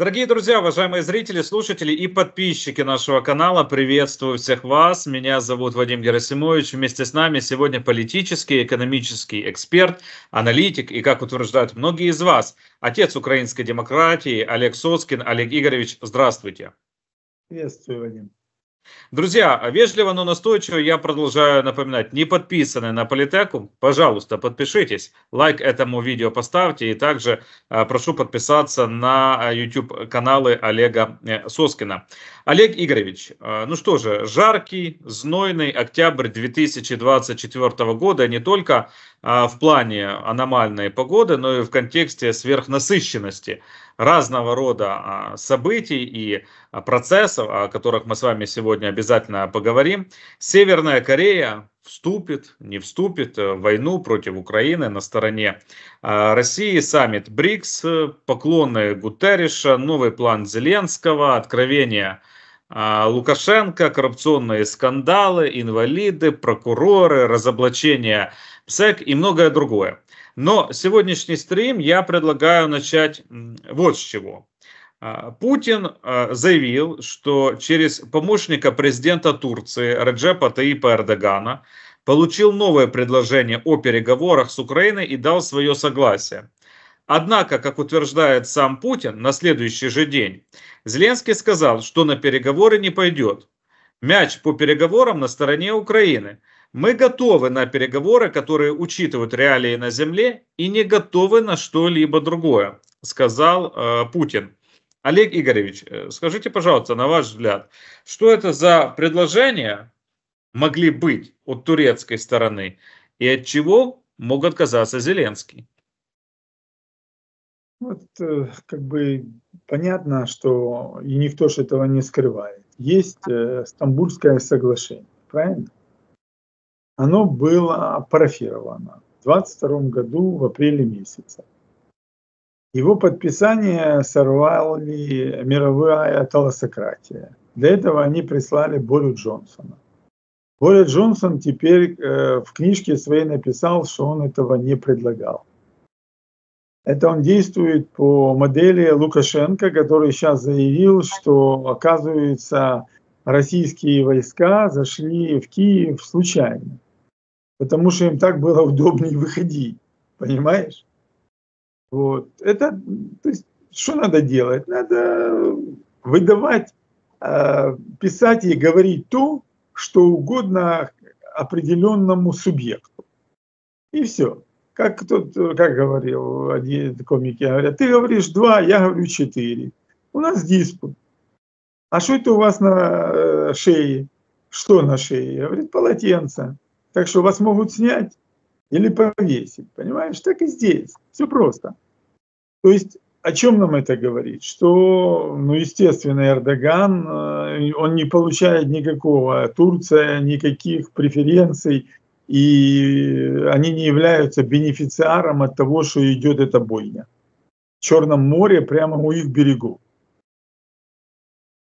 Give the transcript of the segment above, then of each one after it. Дорогие друзья, уважаемые зрители, слушатели и подписчики нашего канала, приветствую всех вас. Меня зовут Вадим Герасимович. Вместе с нами сегодня политический, экономический эксперт, аналитик и, как утверждают многие из вас, отец украинской демократии Олег Соцкин. Олег Игоревич, здравствуйте. Приветствую, Вадим. Друзья, вежливо, но настойчиво я продолжаю напоминать, не подписаны на Политеку, пожалуйста, подпишитесь, лайк этому видео поставьте и также прошу подписаться на YouTube-каналы Олега Соцкина. Олег Игоревич, ну что же, жаркий, знойный октябрь 2024 года не только в плане аномальной погоды, но и в контексте сверхнасыщенности разного рода событий и процессов, о которых мы с вами сегодня обязательно поговорим. Северная Корея вступит, не вступит в войну против Украины на стороне России, саммит БРИКС, поклоны Гутерриша, новый план Зеленского, откровение Лукашенко, коррупционные скандалы, инвалиды, прокуроры, разоблачение ПСЭК и многое другое. Но сегодняшний стрим я предлагаю начать вот с чего. Путин заявил, что через помощника президента Турции Реджепа Таипа Эрдогана получил новое предложение о переговорах с Украиной и дал свое согласие. Однако, как утверждает сам Путин, на следующий же день Зеленский сказал, что на переговоры не пойдет. Мяч по переговорам на стороне Украины. Мы готовы на переговоры, которые учитывают реалии на земле, и не готовы на что-либо другое, сказал Путин. Олег Игоревич, скажите, пожалуйста, на ваш взгляд, что это за предложения могли быть от турецкой стороны и от чего мог отказаться Зеленский? Вот, как бы понятно, что и никто же этого не скрывает. Есть Стамбульское соглашение, правильно? Оно было парафировано в 22 году, в апреле месяце. Его подписание сорвали мировая толосократия. Для этого они прислали Борю Джонсона. Боря Джонсон теперь в книжке своей написал, что он этого не предлагал. Это он действует по модели Лукашенко, который сейчас заявил, что, оказывается, российские войска зашли в Киев случайно. Потому что им так было удобнее выходить, понимаешь? Вот. Это, то есть, что надо делать? Надо выдавать, писать и говорить то, что угодно определенному субъекту. И все. Как тот, как говорил один комик, говорят, ты говоришь 2, я говорю 4. У нас диспут. А что это у вас на шее? Что на шее? Говорит, полотенце. Так что вас могут снять или повесить, понимаешь? Так и здесь. Все просто. То есть о чем нам это говорит? Что, ну, естественно, Эрдоган, он не получает никакого, Турция никаких преференций, и они не являются бенефициаром от того, что идет эта бойня. В Черном море, прямо у их берегов.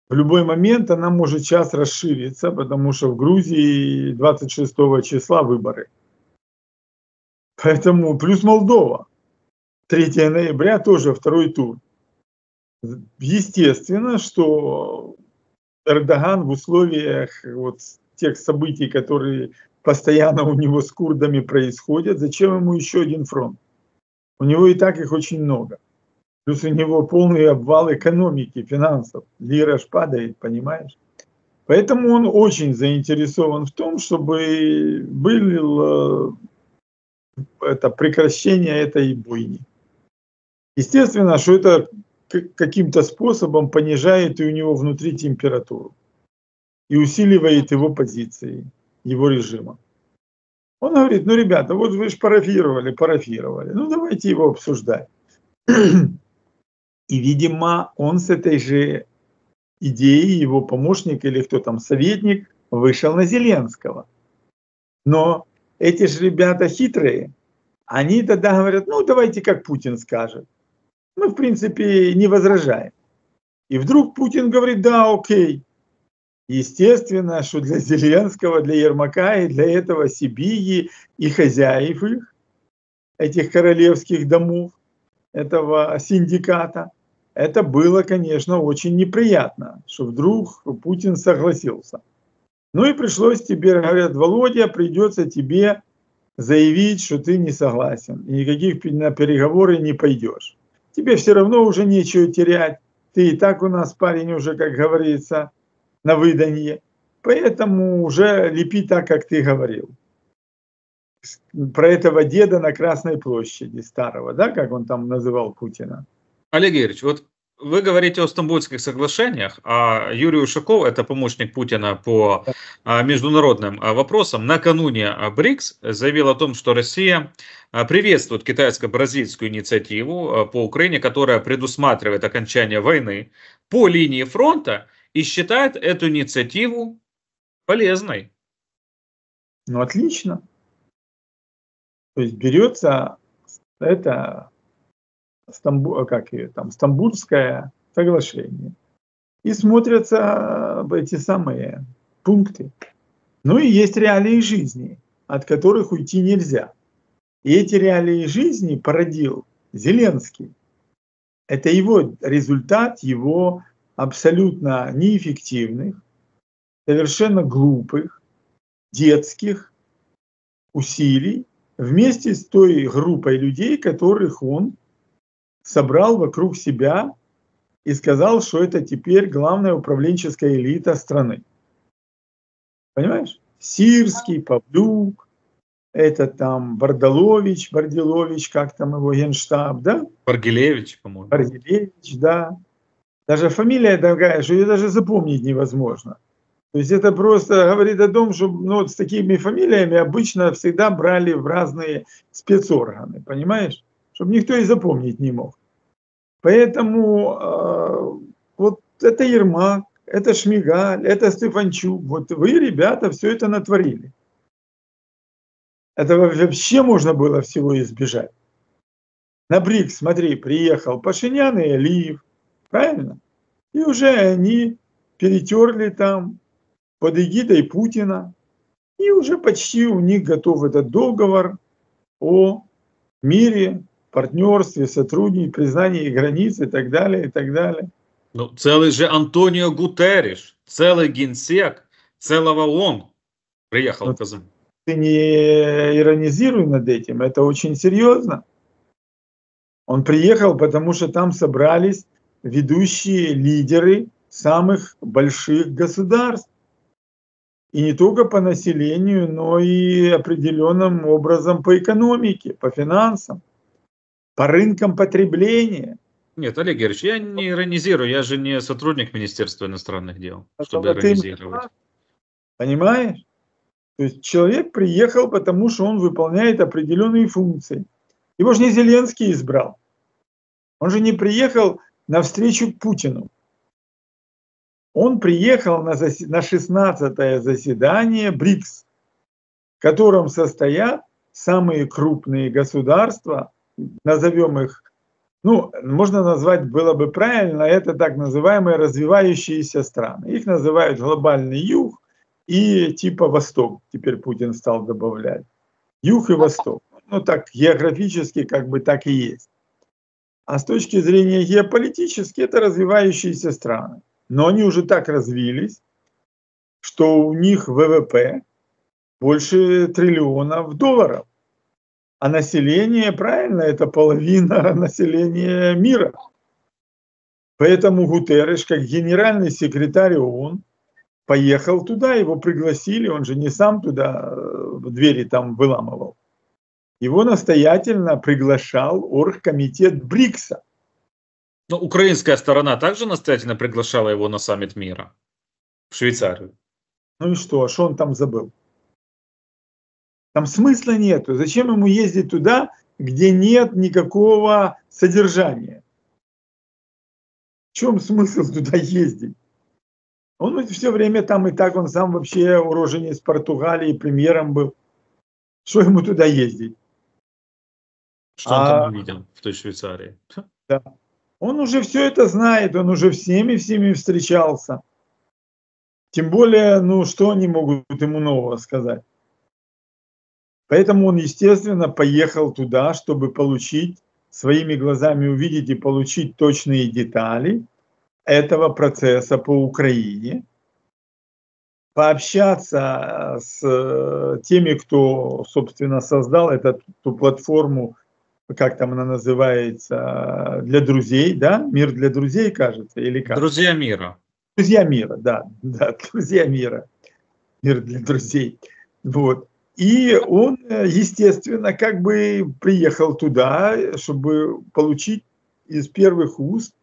В любой момент она может сейчас расшириться, потому что в Грузии 26 числа выборы. Поэтому плюс Молдова. 3 ноября тоже второй тур. Естественно, что Эрдоган в условиях вот тех событий, которые постоянно у него с курдами происходят, зачем ему еще один фронт? У него и так их очень много. Плюс у него полный обвал экономики, финансов. Лира ж падает, понимаешь? Поэтому он очень заинтересован в том, чтобы было это прекращение этой бойни. Естественно, что это каким-то способом понижает и у него внутри температуру. И усиливает его позиции, его режима. Он говорит, ну, ребята, вот вы же парафировали. Ну, давайте его обсуждать. И, видимо, он с этой же идеей, его помощник или кто там, советник, вышел на Зеленского. Но эти же ребята хитрые, они тогда говорят, ну, давайте как Путин скажет. Мы, в принципе, не возражаем. И вдруг Путин говорит, да, окей. Естественно, что для Зеленского, для Ермака и для этого Сибири и хозяев их, этих королевских домов, этого синдиката, Это было, конечно, очень неприятно, что вдруг Путин согласился. Ну и пришлось тебе, говорят, Володя, придется тебе заявить, что ты не согласен, и никаких на переговоры не пойдешь. Тебе все равно уже нечего терять, ты и так у нас парень уже, как говорится, на выданье, поэтому уже лепи так, как ты говорил. Про этого деда на Красной площади, старого, да, как он там называл Путина. Олег Игоревич, вот вы говорите о Стамбульских соглашениях, а Юрий Ушаков, это помощник Путина по международным вопросам, накануне БРИКС заявил о том, что Россия приветствует китайско-бразильскую инициативу по Украине, которая предусматривает окончание войны по линии фронта и считает эту инициативу полезной. Ну, отлично. То есть берется это... Стамбульское соглашение. И смотрятся эти самые пункты. Ну и есть реалии жизни, от которых уйти нельзя. И эти реалии жизни породил Зеленский. Это его результат, его абсолютно неэффективных, совершенно глупых, детских усилий вместе с той группой людей, которых он собрал вокруг себя и сказал, что это теперь главная управленческая элита страны. Понимаешь? Сирский, Павлюк, это там Борделович, как там его генштаб, да? Баргилевич, по-моему. Баргилевич, да. Даже фамилия такая, что ее даже запомнить невозможно. То есть это просто говорит о том, что вот с такими фамилиями обычно всегда брали в разные спецорганы, понимаешь? Чтобы никто и запомнить не мог. Поэтому вот это Ермак, это Шмигаль, это Стефанчук. Вот вы, ребята, все это натворили. Этого вообще можно было всего избежать. На БРИКС, смотри, приехал Пашинян и Алиев, правильно? И уже они перетерли там под эгидой Путина. И уже почти у них готов этот договор о мире, партнерстве, сотрудничестве, признании границ и так далее, и так далее. Ну, целый же Антонио Гутерриш, целый генсек, целого ООН приехал в Казань. Ты не иронизируй над этим, это очень серьезно. Он приехал, потому что там собрались ведущие лидеры самых больших государств. И не только по населению, но и определенным образом по экономике, по финансам. По рынкам потребления. Нет, Олег Игоревич, я не иронизирую, я же не сотрудник Министерства иностранных дел, чтобы иронизировать. Понимаешь? То есть человек приехал, потому что он выполняет определенные функции. Его же не Зеленский избрал. Он же не приехал на встречу к Путину. Он приехал на 16-е заседание БРИКС, в котором состоят самые крупные государства, назовем их, ну, можно назвать, было бы правильно, это так называемые развивающиеся страны. Их называют глобальный юг и типа восток, теперь Путин стал добавлять. Юг и восток. Ну, так географически как бы так и есть. А с точки зрения геополитически это развивающиеся страны. Но они уже так развились, что у них ВВП больше $1 триллиона. А население, правильно, это половина населения мира. Поэтому Гутерриш, как генеральный секретарь ООН, поехал туда, его пригласили, он же не сам туда двери там выламывал. Его настоятельно приглашал оргкомитет БРИКСа. Но украинская сторона также настоятельно приглашала его на саммит мира в Швейцарию. Ну и что, а что он там забыл? Там смысла нету. Зачем ему ездить туда, где нет никакого содержания? В чем смысл туда ездить? Он все время там и так, он сам вообще уроженец Португалии, премьером был. Что ему туда ездить? Что он там увидел в той Швейцарии? Да. Он уже все это знает, он уже всеми встречался. Тем более, ну что они могут ему нового сказать? Поэтому он, естественно, поехал туда, чтобы получить своими глазами увидеть и получить точные детали этого процесса по Украине, пообщаться с теми, кто, собственно, создал эту платформу, как там она называется, для друзей, да? Мир для друзей, кажется, или как? Друзья мира. Друзья мира, да, друзья мира. Мир для друзей, вот. И он, естественно, как бы приехал туда, чтобы получить из первых уст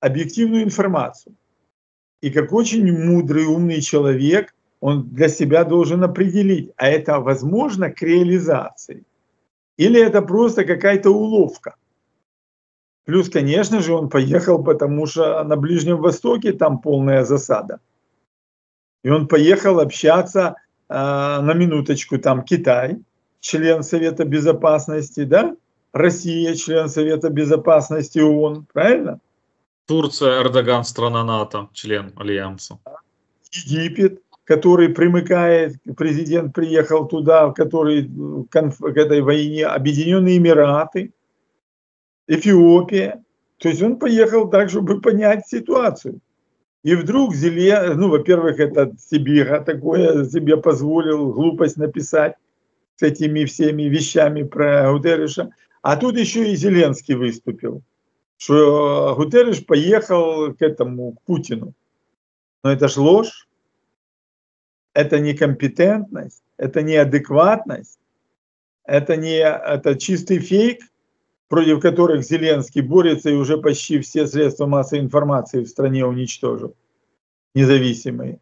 объективную информацию. И как очень мудрый, умный человек, он для себя должен определить, а это возможно к реализации или это просто какая-то уловка. Плюс, конечно же, он поехал, потому что на Ближнем Востоке там полная засада. И он поехал общаться, на минуточку, там Китай, член Совета Безопасности, да? Россия, член Совета Безопасности ООН, правильно? Турция, Эрдоган, страна НАТО, член Альянса. Египет, который примыкает, президент приехал туда, который к этой войне, Объединенные Эмираты, Эфиопия. То есть он поехал так, чтобы понять ситуацию. И вдруг Зеленский, ну, во-первых, это себе позволил глупость написать с этими всеми вещами про Гутерриша. А тут еще и Зеленский выступил, что Гутерриш поехал к Путину. Но это ж ложь, это некомпетентность, это неадекватность, это чистый фейк, против которых Зеленский борется и уже почти все средства массовой информации в стране уничтожил, независимые.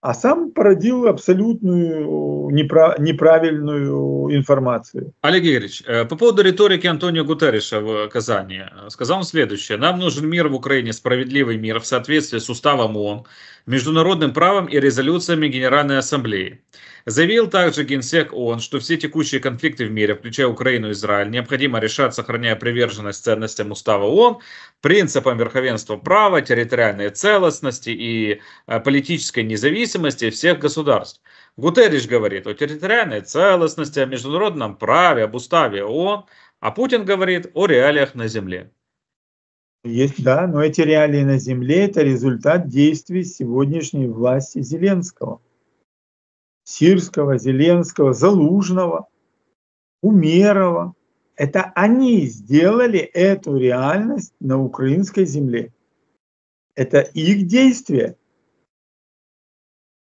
А сам породил абсолютную неправильную информацию. Олег Игоревич, по поводу риторики Антонио Гутерриша в Казани, сказал следующее. Нам нужен мир в Украине, справедливый мир в соответствии с уставом ООН, международным правом и резолюциями Генеральной Ассамблеи. Заявил также генсек ООН, что все текущие конфликты в мире, включая Украину и Израиль, необходимо решать, сохраняя приверженность ценностям устава ООН, принципам верховенства права, территориальной целостности и политической независимости всех государств. Гутерриш говорит о территориальной целостности, о международном праве, об уставе ООН, а Путин говорит о реалиях на земле. Есть, да, но эти реалии на земле – это результат действий сегодняшней власти Зеленского. Сирского, Зеленского, Залужного, Умерова. Это они сделали эту реальность на украинской земле. Это их действия.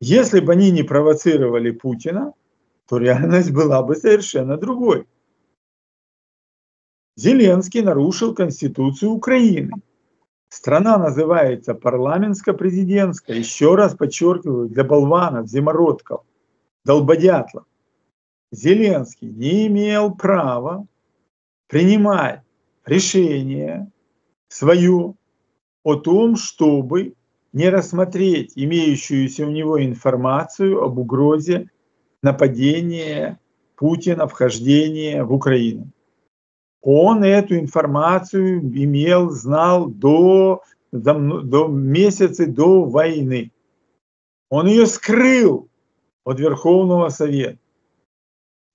Если бы они не провоцировали Путина, то реальность была бы совершенно другой. Зеленский нарушил Конституцию Украины. Страна называется парламентско-президентская. Еще раз подчеркиваю, для болванов, зимородков, долбодятлов. Зеленский не имел права принимать решение свое о том, чтобы не рассмотреть имеющуюся у него информацию об угрозе нападения Путина, вхождения в Украину. Он эту информацию знал до месяца до войны. Он ее скрыл от Верховного Совета.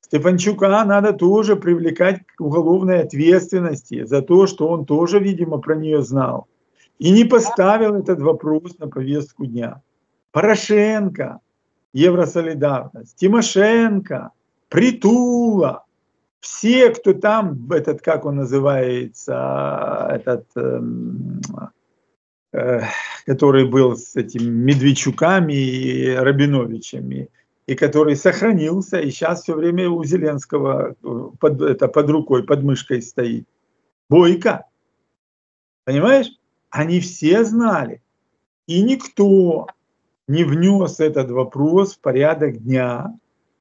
Стефанчука надо тоже привлекать к уголовной ответственности за то, что он тоже, видимо, про нее знал. И не поставил этот вопрос на повестку дня. Порошенко, Евросолидарность, Тимошенко, Притула. Все, кто там, который был с этими Медведчуками и Рабиновичами, и который сохранился, и сейчас все время у Зеленского под рукой, под мышкой стоит. Бойко. Понимаешь? Они все знали. И никто не внес этот вопрос в порядок дня,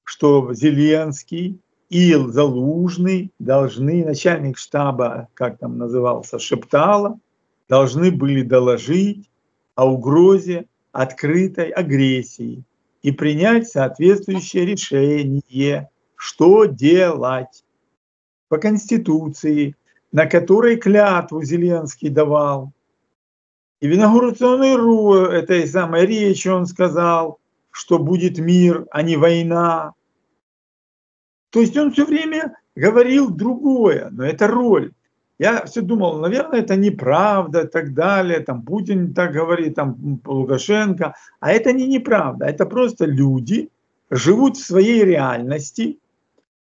что Зеленский и Залужный должны, начальник штаба, как там назывался, Шептала, должны были доложить о угрозе открытой агрессии и принять соответствующее решение, что делать по Конституции, на которой клятву Зеленский давал. И в инаугурационной этой самой речи он сказал, что будет мир, а не война. То есть он все время говорил другое, но это роль. Я все думал, наверное, это неправда и так далее, там Путин так говорит, там Лукашенко. А это не неправда, это просто люди живут в своей реальности,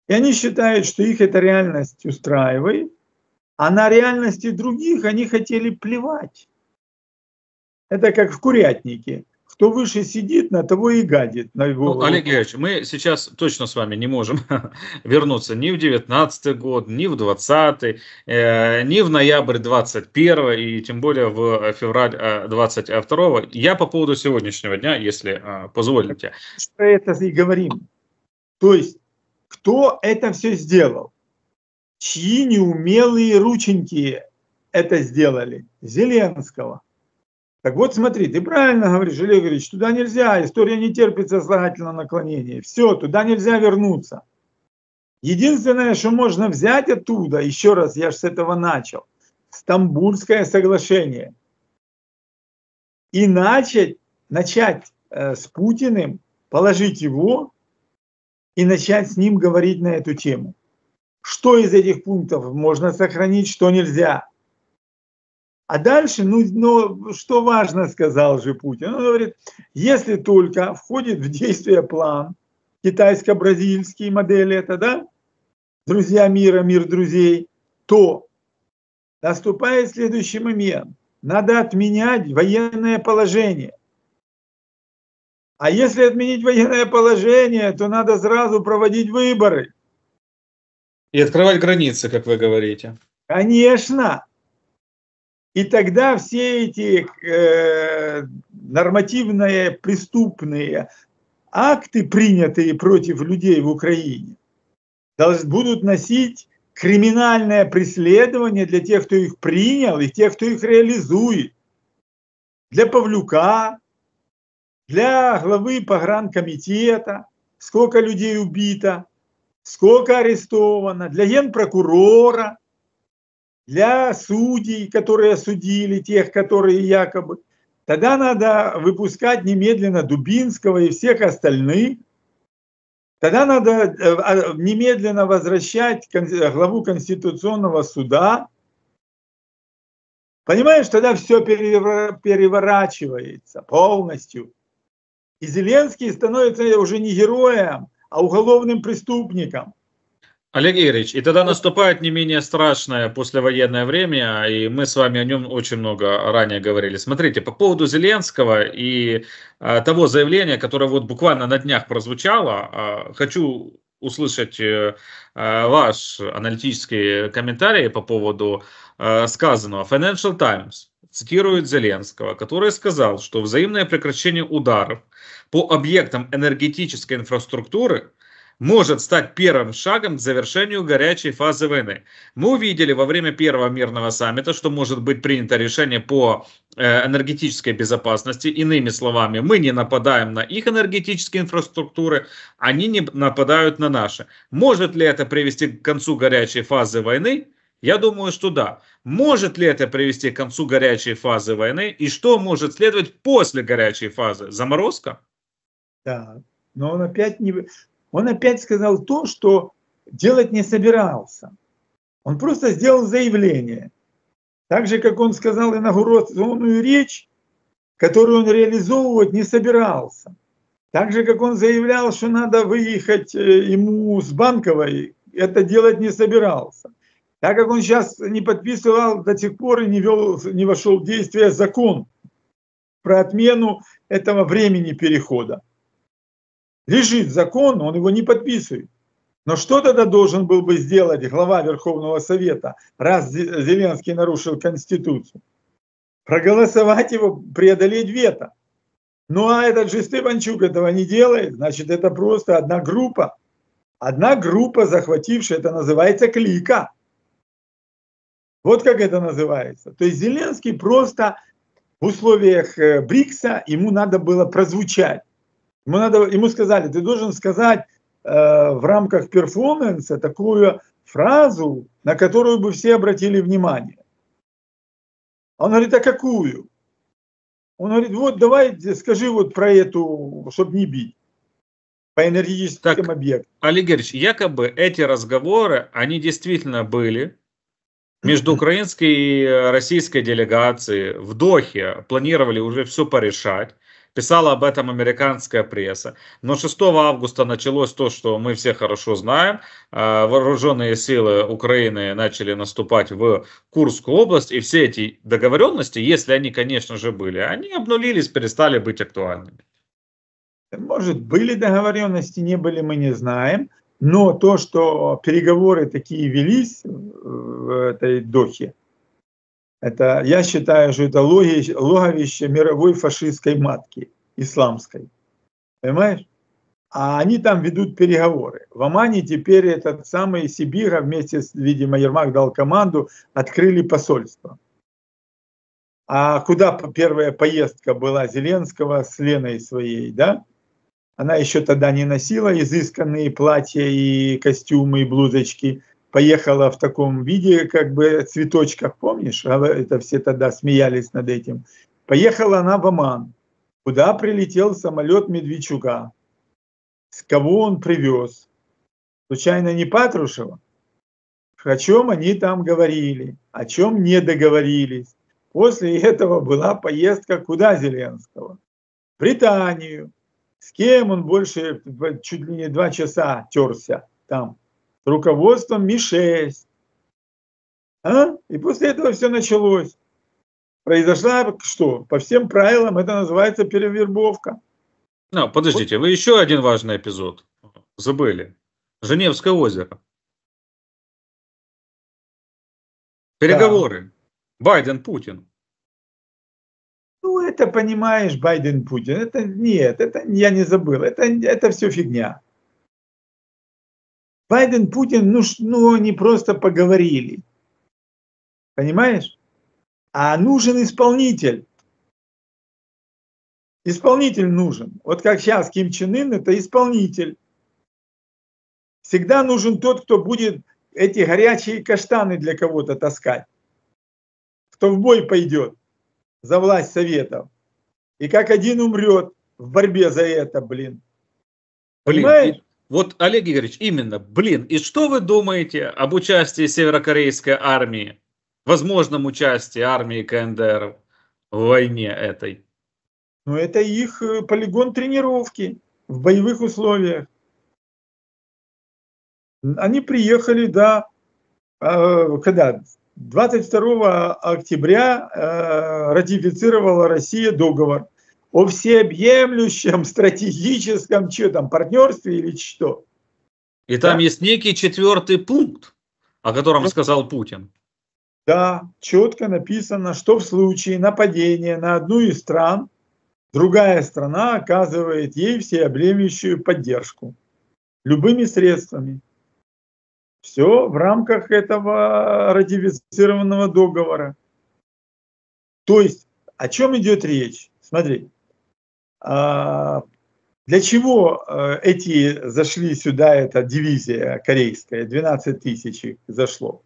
и они считают, что их эта реальность устраивает, а на реальности других они хотели плевать. Это как в курятнике. Кто выше сидит, на того и гадит. Ну, Олег Игоревич, мы сейчас точно с вами не можем вернуться ни в 19-й год, ни в 20-й, ни в ноябрь 21-го, и тем более в февраль 22-го. Я по поводу сегодняшнего дня, если позволите. Что это и говорим. То есть, кто это все сделал? Чьи неумелые рученьки это сделали? Зеленского. Так вот, смотри, ты правильно говоришь, Олег Игоревич, туда нельзя, история не терпит сослагательного наклонения. Все, туда нельзя вернуться. Единственное, что можно взять оттуда, еще раз, я же с этого начал, Стамбульское соглашение. И начать с Путиным, положить его и начать с ним говорить на эту тему. Что из этих пунктов можно сохранить, что нельзя. А дальше, что важно, сказал же Путин. Он говорит, если только входит в действие план китайско-бразильский модели, это, да, друзья мира, мир друзей, то наступает следующий момент. Надо отменять военное положение. А если отменить военное положение, то надо сразу проводить выборы. И открывать границы, как вы говорите. Конечно. И тогда все эти нормативные преступные акты, принятые против людей в Украине, будут носить криминальное преследование для тех, кто их принял, и тех, кто их реализует. Для Павлюка, для главы погранкомитета, сколько людей убито, сколько арестовано, для генпрокурора, для судей, которые судили тех, которые якобы. Тогда надо выпускать немедленно Дубинского и всех остальных. Тогда надо немедленно возвращать главу Конституционного суда. Понимаешь, тогда все переворачивается полностью. И Зеленский становится уже не героем, а уголовным преступником. Олег Игоревич, и тогда наступает не менее страшное послевоенное время, и мы с вами о нем очень много ранее говорили. Смотрите, по поводу Зеленского и того заявления, которое вот буквально на днях прозвучало, хочу услышать ваш аналитический комментарий по поводу сказанного. Financial Times цитирует Зеленского, который сказал, что взаимное прекращение ударов по объектам энергетической инфраструктуры может стать первым шагом к завершению горячей фазы войны. Мы увидели во время первого мирного саммита, что может быть принято решение по энергетической безопасности. Иными словами, мы не нападаем на их энергетические инфраструктуры, они не нападают на наши. Может ли это привести к концу горячей фазы войны? Я думаю, что да. Может ли это привести к концу горячей фазы войны? И что может следовать после горячей фазы? Заморозка? Да, но он опять не... Он опять сказал то, что делать не собирался. Он просто сделал заявление. Так же, как он сказал инаугурационную речь, которую он реализовывать не собирался. Так же, как он заявлял, что надо выехать ему с Банковой, это делать не собирался. Так как он сейчас не подписывал до сих пор и не вошел в действие закон про отмену этого времени перехода. Лежит закон, он его не подписывает. Но что тогда должен был бы сделать глава Верховного Совета, раз Зеленский нарушил Конституцию? Проголосовать его, преодолеть вето. Ну а этот же Степанчук этого не делает, значит это просто одна группа. Одна группа, захватившая, это называется клика. Вот как это называется. То есть Зеленский просто в условиях БРИКСа, ему надо было прозвучать. Ему сказали, ты должен сказать в рамках перформанса такую фразу, на которую бы все обратили внимание. Он говорит, а какую? Он говорит, вот давай скажи вот про эту, чтобы не бить. По энергетическим объектам. Олег Игоревич, якобы эти разговоры, они действительно были. между украинской и российской делегацией в Дохе планировали уже все порешать. Писала об этом американская пресса. Но 6 августа началось то, что мы все хорошо знаем. Вооруженные силы Украины начали наступать в Курскую область. И все эти договоренности, если они, конечно же, были, они обнулились, перестали быть актуальными. Может, были договоренности, не были, мы не знаем. Но то, что переговоры такие велись в этой Дохе, это, я считаю, что это логовище мировой фашистской матки, исламской. Понимаешь? А они там ведут переговоры. В Омане теперь этот самый Сибига вместе с, видимо, Ермак дал команду, открыли посольство. А куда первая поездка была Зеленского с Леной своей, да? Она еще тогда не носила изысканные платья и костюмы, и блузочки. Поехала в таком виде, как бы, цветочках, помнишь? Это все тогда смеялись над этим. Поехала она в Оман, куда прилетел самолет Медведчука. С кого он привез? Случайно не Патрушева? О чем они там говорили? О чем не договорились? После этого была поездка куда Зеленского? В Британию. С кем он больше, чуть ли не 2 часа терся там, с руководством МИ-6. И после этого все началось. Произошла что? По всем правилам это называется перевербовка. Ну, подождите, вы еще один важный эпизод забыли. Женевское озеро. Переговоры. Да. Байден-Путин. Ну, это, понимаешь, Байден-Путин. Это нет, это я не забыл. Это все фигня. Байден-Путин, ну, они просто поговорили. Понимаешь? А нужен исполнитель. Исполнитель нужен. Вот как сейчас Ким Чен Ын, это исполнитель. Всегда нужен тот, кто будет эти горячие каштаны для кого-то таскать. Кто в бой пойдет за власть Советов. И как один умрет в борьбе за это, блин. Понимаешь? Вот, Олег Игоревич, именно, блин. И что вы думаете об участии северокорейской армии, возможном участии армии КНДР в войне этой? Ну, это их полигон тренировки в боевых условиях. Они приехали, да, когда? 22 октября ратифицировала Россия договор о всеобъемлющем стратегическом что там, партнерстве или что. И да? Там есть некий 4-й пункт, о котором сказал Путин. Да, четко написано, что в случае нападения на одну из стран, другая страна оказывает ей всеобъемлющую поддержку любыми средствами. Все в рамках этого ратифицированного договора. То есть, о чем идет речь? Смотри, для чего эти зашли сюда, эта дивизия корейская, 12 тысяч зашло.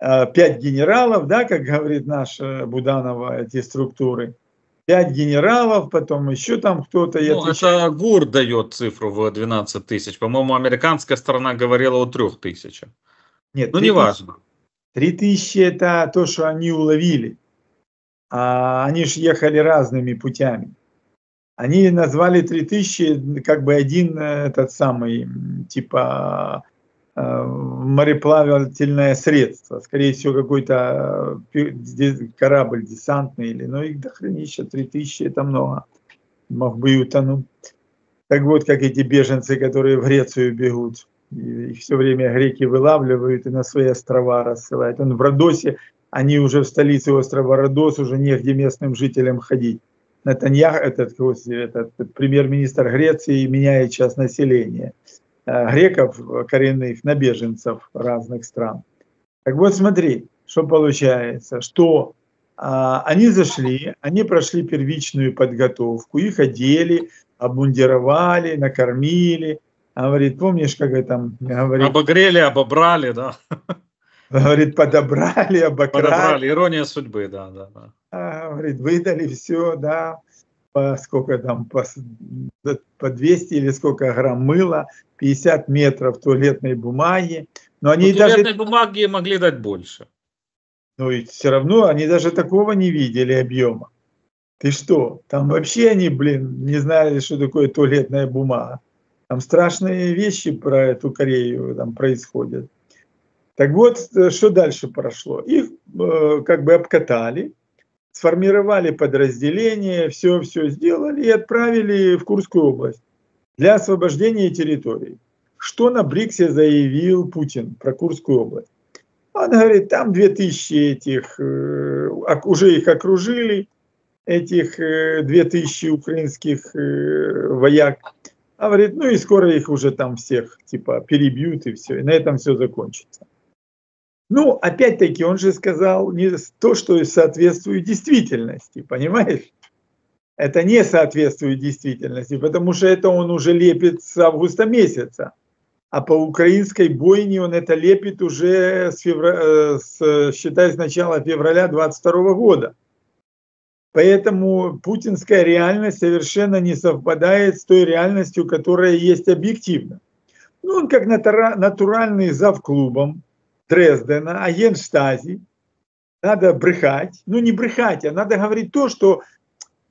5 генералов, да, как говорит наш Буданова, эти структуры. 5 генералов, потом еще там кто-то... Ну, это ГУР дает цифру в 12 тысяч. По-моему, американская сторона говорила о 3000. Нет, ну, неважно. 3000 это то, что они уловили. А они же ехали разными путями. Они назвали 3000 как бы один этот самый, типа, мореплавательное средство. Скорее всего, какой-то корабль десантный. Или, ну, их до хренища, 3000 это много. Мог бы и утонуть. Так вот, как эти беженцы, которые в Грецию бегут. И их все время греки вылавливают и на свои острова рассылают. Он в Родосе. Они уже в столице острова Родос, уже негде местным жителям ходить. Натаньяху, этот премьер-министр Греции, меняет сейчас население. Греков коренных на беженцев разных стран. Так вот смотри, что получается, что они зашли, они прошли первичную подготовку, их одели, обмундировали, накормили. Говорит, помнишь, как это там? Говорит, обогрели, обобрали, да. Говорит, подобрали, обокрали. Подобрали, ирония судьбы, да. Да. Говорит, выдали все, да. По сколько там, по 200 или сколько грамм мыла, 50 метров туалетной бумаги. Но они туалетной бумаги могли дать больше. Но ведь все равно они даже такого не видели объема. Ты что? Там вообще они, блин, не знали, что такое туалетная бумага. Там страшные вещи про эту Корею там происходят. Так вот, что дальше прошло? Их как бы обкатали, сформировали подразделения, все сделали и отправили в Курскую область для освобождения территории. Что на БРИКСе заявил Путин про Курскую область? Он говорит, там 2000 этих, уже их окружили, этих 2000 украинских вояк. А говорит, ну и скоро их уже там всех типа перебьют и все, и на этом все закончится. Ну, опять-таки, он же сказал не то, что соответствует действительности, понимаешь? Это не соответствует действительности, потому что это он уже лепит с августа месяца. А по украинской бойне он это лепит уже считай, с начала февраля 2022 года. Поэтому путинская реальность совершенно не совпадает с той реальностью, которая есть объективно. Ну, он как натуральный завклубом Дрездена, агент Штази. Надо брехать. Ну, не брехать, а надо говорить то, что...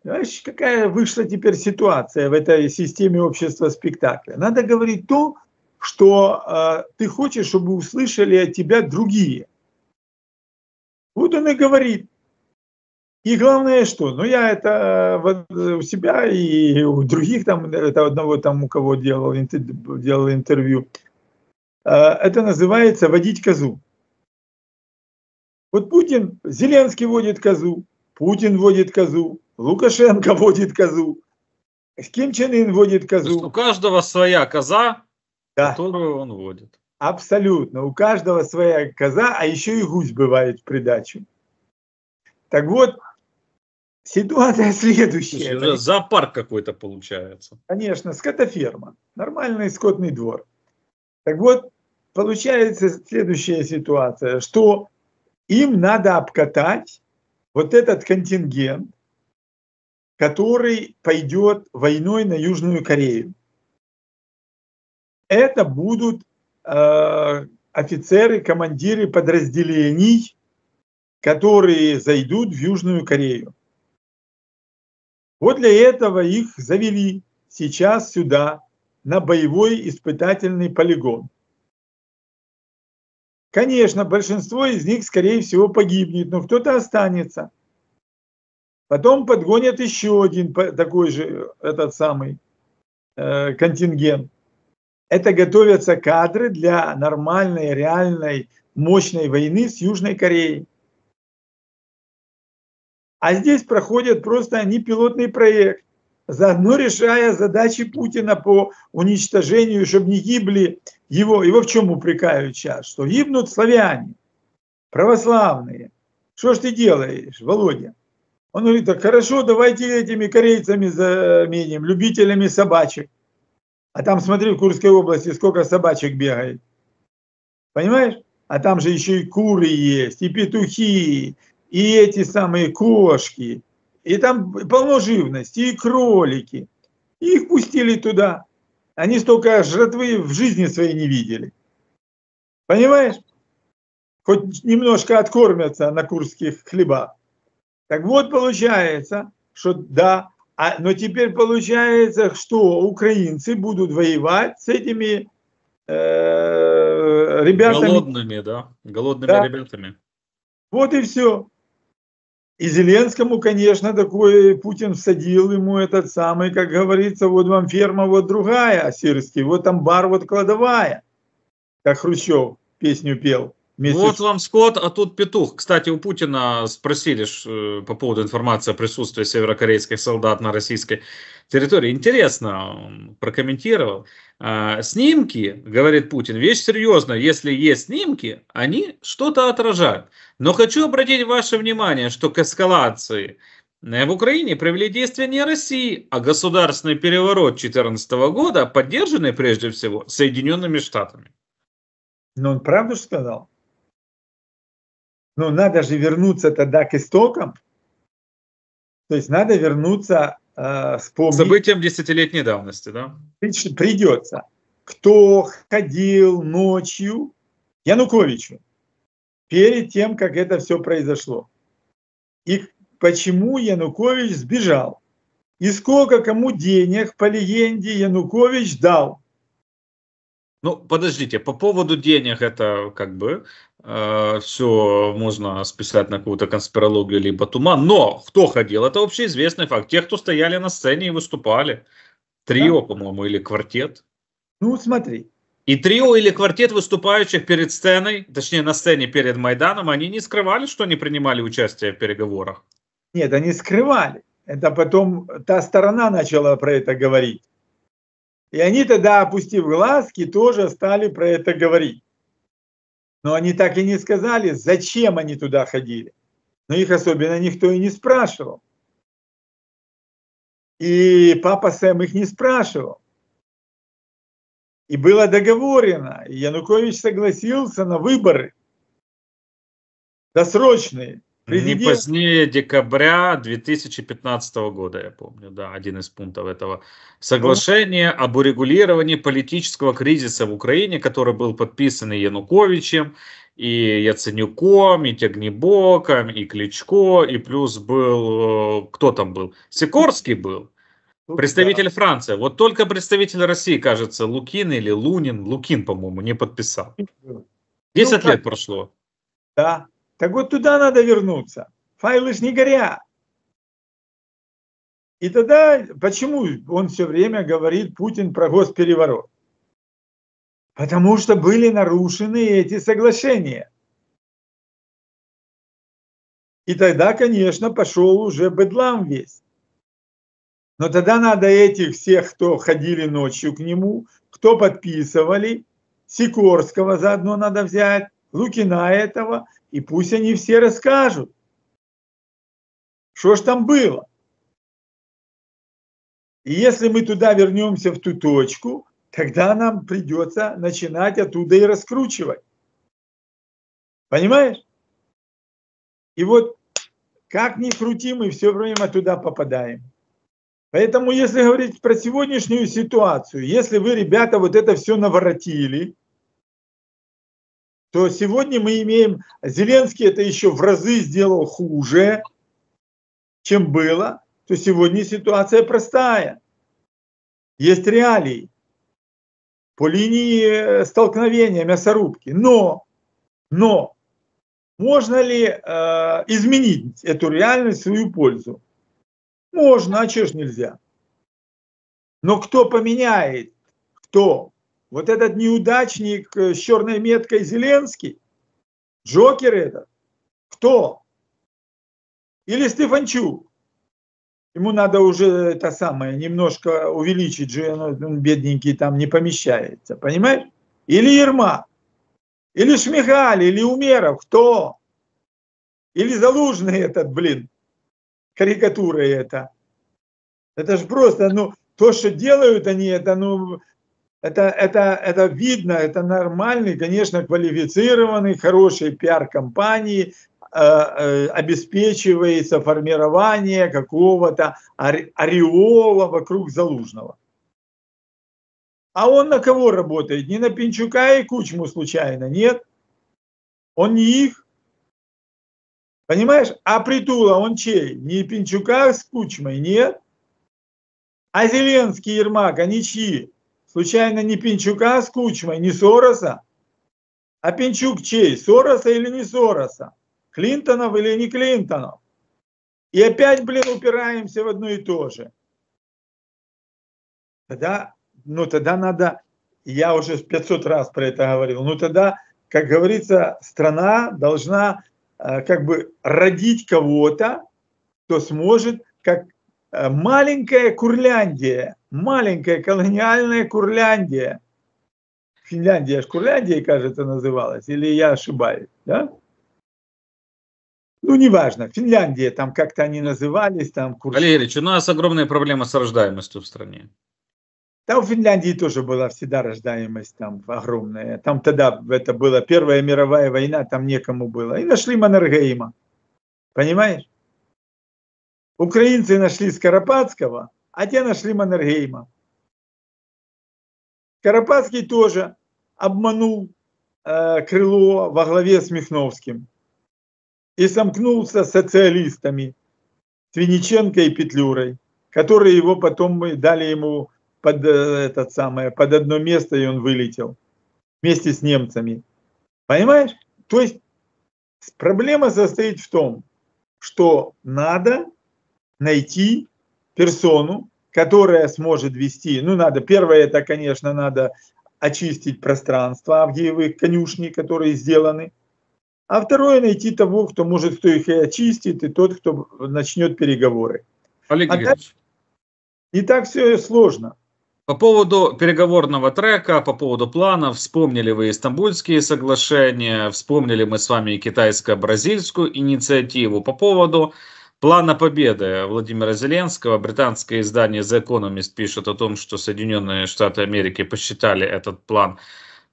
Знаешь, какая вышла теперь ситуация в этой системе общества спектакля? Надо говорить то, что ты хочешь, чтобы услышали от тебя другие. Вот он и говорит. И главное, что, ну я это у себя и у других, там, это одного там, у кого делал интервью, это называется водить козу. Вот Путин, Зеленский водит козу, Путин водит козу, Лукашенко водит козу, Ким Чен Ын водит козу. У каждого своя коза, да, которую он водит. Абсолютно, у каждого своя коза, а еще и гусь бывает в придачу. Так вот, ситуация следующая. Уже зоопарк какой-то получается. Конечно, скотоферма. Нормальный скотный двор. Так вот, получается следующая ситуация, что им надо обкатать вот этот контингент, который пойдет войной на Южную Корею. Это будут офицеры, командиры подразделений, которые зайдут в Южную Корею. Вот для этого их завели сейчас сюда, на боевой испытательный полигон. Конечно, большинство из них, скорее всего, погибнет, но кто-то останется. Потом подгонят еще один такой же этот самый контингент. Это готовятся кадры для нормальной, реальной, мощной войны с Южной Кореей. А здесь проходят просто они пилотный проект, заодно решая задачи Путина по уничтожению, чтобы не гибли его. Его в чем упрекают сейчас? Что гибнут славяне, православные. Что ж ты делаешь, Володя? Он говорит, так хорошо, давайте этими корейцами заменим, любителями собачек. А там, смотри, в Курской области сколько собачек бегает. Понимаешь? А там же еще и куры есть, и петухи, и эти самые кошки, и там полно живности, и кролики. И их пустили туда. Они столько жратвы в жизни своей не видели. Понимаешь? Хоть немножко откормятся на курских хлебах. Так вот получается, что да, но теперь получается, что украинцы будут воевать с этими ребятами. Голодными, да? Голодными, да, ребятами. Вот и все. И Зеленскому, конечно, такой Путин всадил ему этот самый, как говорится, вот вам ферма, вот другая, Осирский, вот там бар, вот кладовая. Как Хрущев песню пел. Вот вам скот, а тут петух. Кстати, у Путина спросили по поводу информации о присутствии северокорейских солдат на российской территории. Интересно, он прокомментировал. Снимки, говорит Путин, вещь серьезная. Если есть снимки, они что-то отражают. Но хочу обратить ваше внимание, что к эскалации в Украине привели действия не России, а государственный переворот 2014 года, поддержанный прежде всего Соединенными Штатами. Но он правду же сказал? Но надо же вернуться тогда к истокам. То есть надо вернуться, вспомнить. Событиям десятилетней давности, да? Придется. Кто ходил ночью Януковичу? перед тем, как это все произошло. И почему Янукович сбежал? И сколько кому денег, по легенде, Янукович дал? Ну, подождите, по поводу денег это как бы все можно списать на какую-то конспирологию либо туман. Но кто ходил? Это общеизвестный факт. Те, кто стояли на сцене и выступали. Трио, да, по-моему, или квартет. Ну, смотри. И трио или квартет выступающих перед сценой, точнее на сцене перед Майданом, они не скрывали, что они принимали участие в переговорах? Нет, они скрывали. Это потом та сторона начала про это говорить. И они тогда, опустив глазки, тоже стали про это говорить. Но они так и не сказали, зачем они туда ходили. Но их особенно никто и не спрашивал. И папа Сэм их не спрашивал. И было договорено, и Янукович согласился на выборы досрочные. Президент. Не позднее декабря 2015 года, я помню, да, один из пунктов этого соглашения об урегулировании политического кризиса в Украине, который был подписан и Януковичем, и Яценюком, и Тягнибоком, и Кличко, и плюс был, кто там был? Сикорский был, представитель Франции. Вот только представитель России, кажется, Лукин или Лунин, Лукин, по-моему, не подписал. 10 лет прошло. Да. Так вот туда надо вернуться. Файлы ж не горят. И тогда, почему он все время говорит, Путин, про госпереворот? Потому что были нарушены эти соглашения. И тогда, конечно, пошел уже бедлам весь. Но тогда надо этих всех, кто ходили ночью к нему, кто подписывали, Сикорского заодно надо взять, Лукина этого, и пусть они все расскажут, что ж там было. И если мы туда вернемся, в ту точку, тогда нам придется начинать оттуда и раскручивать. Понимаешь? И вот как ни крути, мы все время туда попадаем. Поэтому если говорить про сегодняшнюю ситуацию, если вы, ребята, вот это все наворотили, то сегодня мы имеем, Зеленский это еще в разы сделал хуже, чем было, то сегодня ситуация простая. Есть реалии по линии столкновения мясорубки. Но можно ли изменить эту реальность в свою пользу? Можно, а чего ж нельзя? Но кто поменяет, кто? Вот этот неудачник с черной меткой Зеленский, Джокер этот, кто? Или Стефанчук? Ему надо уже это самое, немножко увеличить же, он бедненький там не помещается, понимаешь? Или Ермак, или Шмигаль, или Умеров, кто? Или Залужный этот, блин, карикатура это. Это ж просто, ну, то, что делают они, это, ну... Это видно, это нормальный, конечно, квалифицированный, хороший пиар-компании, обеспечивается формирование какого-то ореола вокруг Залужного. А он на кого работает? Не на Пинчука и Кучму случайно, нет? Он не их. Понимаешь? А Притула он чей? Не Пинчука с Кучмой, нет? А Зеленский, Ермак, они чьи? Случайно не Пинчука с Кучмой, не Сороса? А Пинчук чей? Сороса или не Сороса? Клинтонов или не Клинтонов? И опять, блин, упираемся в одно и то же. Тогда, ну тогда надо, я уже 500 раз про это говорил, ну тогда, как говорится, страна должна как бы родить кого-то, кто сможет, как маленькая Курляндия, маленькая колониальная Курляндия. Финляндия, аж Курляндия, кажется, называлась, или я ошибаюсь, да? Ну, неважно, Финляндия, там как-то они назывались, там Курляндия. Валерий Ильич, у нас огромная проблема с рождаемостью в стране. Да, у Финляндии тоже была всегда рождаемость там огромная. Там тогда это была Первая мировая война, там некому было. И нашли Маннергейма, понимаешь? Украинцы нашли Скоропадского, а те нашли Маннергейма. Скоропадский тоже обманул крыло во главе с Михновским и сомкнулся с социалистами, Свиниченко и Петлюрой, которые его потом дали ему под одно место, и он вылетел вместе с немцами. Понимаешь? То есть проблема состоит в том, что надо найти персону, которая сможет вести. Ну, надо, первое, это, конечно, надо очистить пространство Авгеевых конюшни, которые сделаны. А второе, найти того, кто может, кто их и очистит, и тот, кто начнет переговоры. Олег Игоревич, не так все сложно. По поводу переговорного трека, по поводу планов, вспомнили вы Истамбульские соглашения, вспомнили мы с вами китайско-бразильскую инициативу. По поводу плана победы Владимира Зеленского, британское издание The Economist пишет о том, что Соединенные Штаты Америки посчитали этот план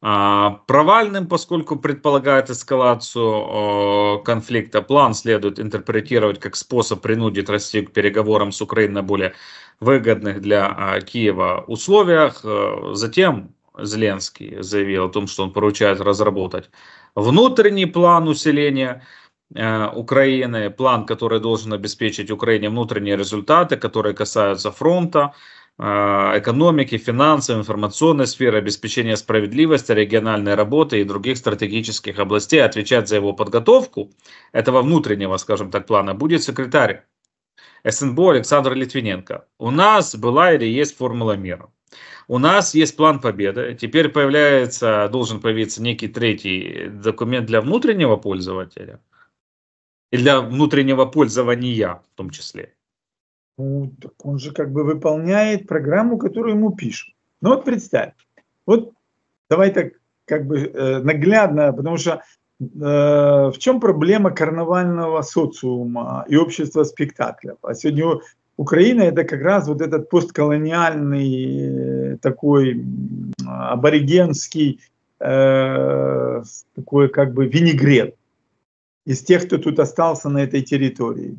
провальным, поскольку предполагает эскалацию конфликта. План следует интерпретировать как способ принудить Россию к переговорам с Украиной на более выгодных для Киева условиях. Затем Зеленский заявил о том, что он поручает разработать внутренний план усиления Украины, план, который должен обеспечить Украине внутренние результаты, которые касаются фронта, экономики, финансов, информационной сферы, обеспечения справедливости, региональной работы и других стратегических областей. Отвечать за его подготовку этого внутреннего, скажем так, плана будет секретарь СНБО Александр Литвиненко. У нас была или есть формула мира. У нас есть план победы. Теперь должен появиться некий третий документ для внутреннего пользователя и для внутреннего пользования в том числе. Ну, так он же как бы выполняет программу, которую ему пишут. Ну вот представь, вот давай так как бы наглядно, потому что в чем проблема карнавального социума и общества спектаклев? А сегодня Украина — это как раз вот этот постколониальный такой аборигенский такой как бы винегрет из тех, кто тут остался на этой территории.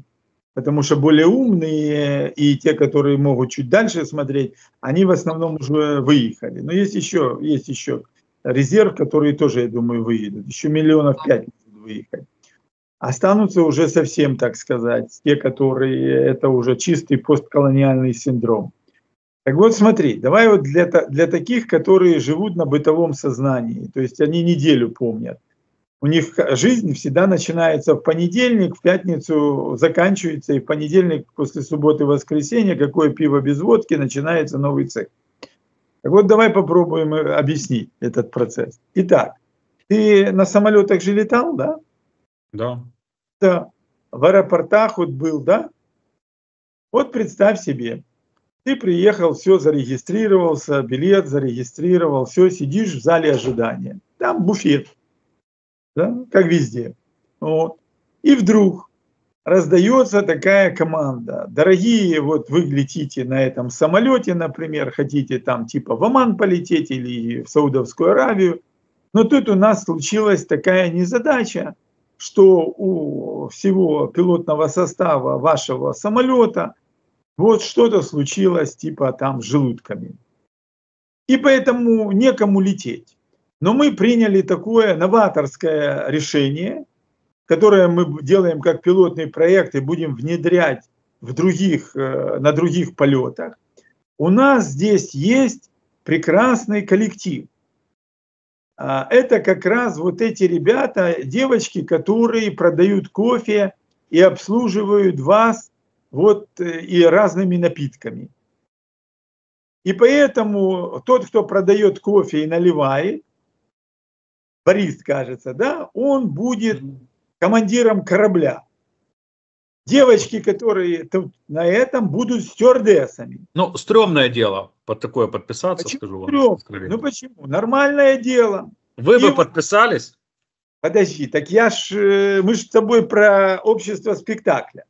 Потому что более умные и те, которые могут чуть дальше смотреть, они в основном уже выехали. Но есть еще резерв, которые тоже, я думаю, выедут. Еще 5 миллионов могут выехать. Останутся уже совсем, так сказать, те, которые это уже чистый постколониальный синдром. Так вот, смотри, давай вот для таких, которые живут на бытовом сознании, то есть они неделю помнят. У них жизнь всегда начинается в понедельник, в пятницу заканчивается, и в понедельник после субботы и воскресенья, какое пиво без водки, начинается новый цикл. Так вот, давай попробуем объяснить этот процесс. Итак, ты на самолетах же летал, да? Да. Да. В аэропортах вот был, да? Вот представь себе, ты приехал, все зарегистрировался, билет зарегистрировал, все, сидишь в зале ожидания. Там буфет. Да, как везде. Вот. И вдруг раздается такая команда. Дорогие, вот вы летите на этом самолете, например, хотите там типа в Оман полететь или в Саудовскую Аравию. Но тут у нас случилась такая незадача, что у всего пилотного состава вашего самолета вот что-то случилось типа там с желудками. И поэтому некому лететь. Но мы приняли такое новаторское решение, которое мы делаем как пилотный проект и будем внедрять на других полетах. У нас здесь есть прекрасный коллектив. Это как раз вот эти ребята, девочки, которые продают кофе и обслуживают вас вот и разными напитками. И поэтому тот, кто продает кофе и наливает, Борис, кажется, да, он будет командиром корабля. Девочки, которые тут на этом, будут стюардессами. Ну, стрёмное дело под такое подписаться, почему скажу вам. Ну почему? Нормальное дело. Вы бы подписались? Подожди, так мы же с тобой про общество спектакля.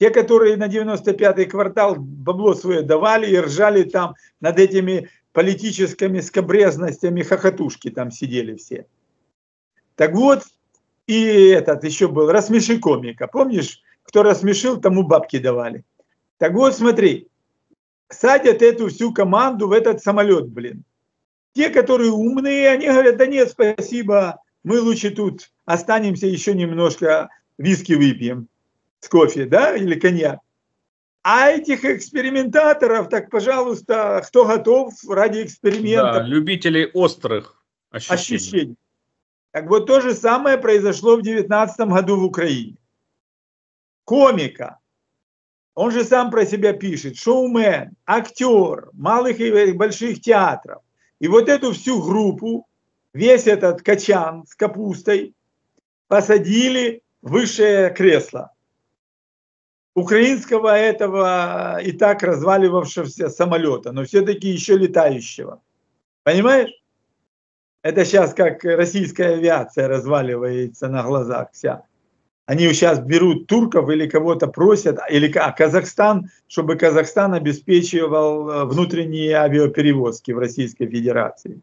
Те, которые на 95-й квартал бабло свое давали и ржали там над этими политическими скобрезностями, хохотушки там сидели все. Так вот, и этот еще был, рассмеши комика. Помнишь, кто рассмешил, тому бабки давали. Так вот, смотри, садят эту всю команду в этот самолет, блин. Те, которые умные, они говорят, да нет, спасибо, мы лучше тут останемся еще немножко, виски выпьем с кофе, да, или коньяк. А этих экспериментаторов, так, пожалуйста, кто готов ради экспериментов? Да, любителей острых ощущений. Так вот, то же самое произошло в 2019 году в Украине. Комика, он же сам про себя пишет, шоумен, актер малых и больших театров. И вот эту всю группу, весь этот качан с капустой посадили в высшее кресло украинского этого и так разваливавшегося самолета, но все-таки еще летающего. Понимаешь? Это сейчас как российская авиация разваливается на глазах вся. Они сейчас берут турков или кого-то просят, или Казахстан, чтобы Казахстан обеспечивал внутренние авиаперевозки в Российской Федерации.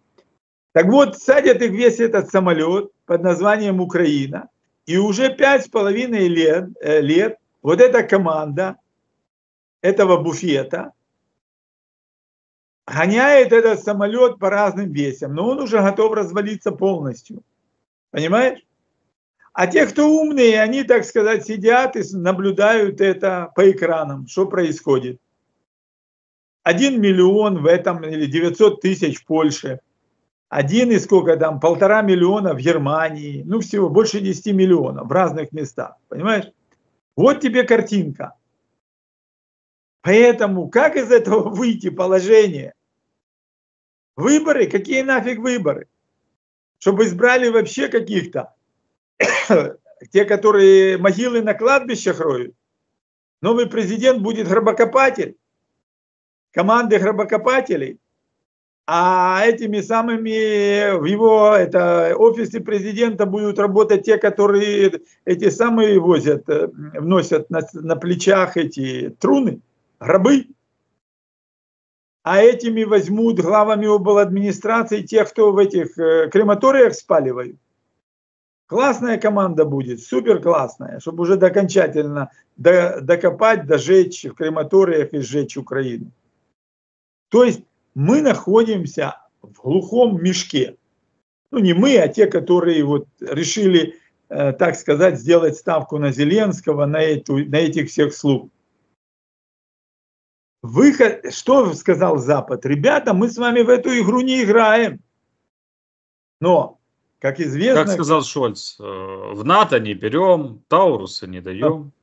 Так вот, садят их весь этот самолет под названием «Украина», и уже 5,5 лет вот эта команда этого буфета гоняет этот самолет по разным весям, но он уже готов развалиться полностью. Понимаешь? А те, кто умные, они, так сказать, сидят и наблюдают это по экранам, что происходит. 1 миллион в этом, или 900 тысяч в Польше, 1,5 миллиона в Германии, ну всего больше 10 миллионов в разных местах, понимаешь? Вот тебе картинка. Поэтому как из этого выйти положение? Выборы? Какие нафиг выборы? Чтобы избрали вообще каких-то, те, которые могилы на кладбищах роют. Новый президент будет гробокопатель, команды гробокопателей. А этими самыми в его офисе президента будут работать те, которые эти самые возят, вносят на плечах эти труны, гробы. А этими возьмут главами обладминистрации тех, кто в этих крематориях спаливают. Классная команда будет, супер классная, чтобы уже окончательно докопать, дожечь в крематориях и сжечь Украину. То есть мы находимся в глухом мешке. Ну, не мы, а те, которые вот решили, так сказать, сделать ставку на Зеленского, на этих всех слуг. Выход, что сказал Запад? Ребята, мы с вами в эту игру не играем. Но, как известно... Как сказал Шольц, в НАТО не берем, Тауруса не даем.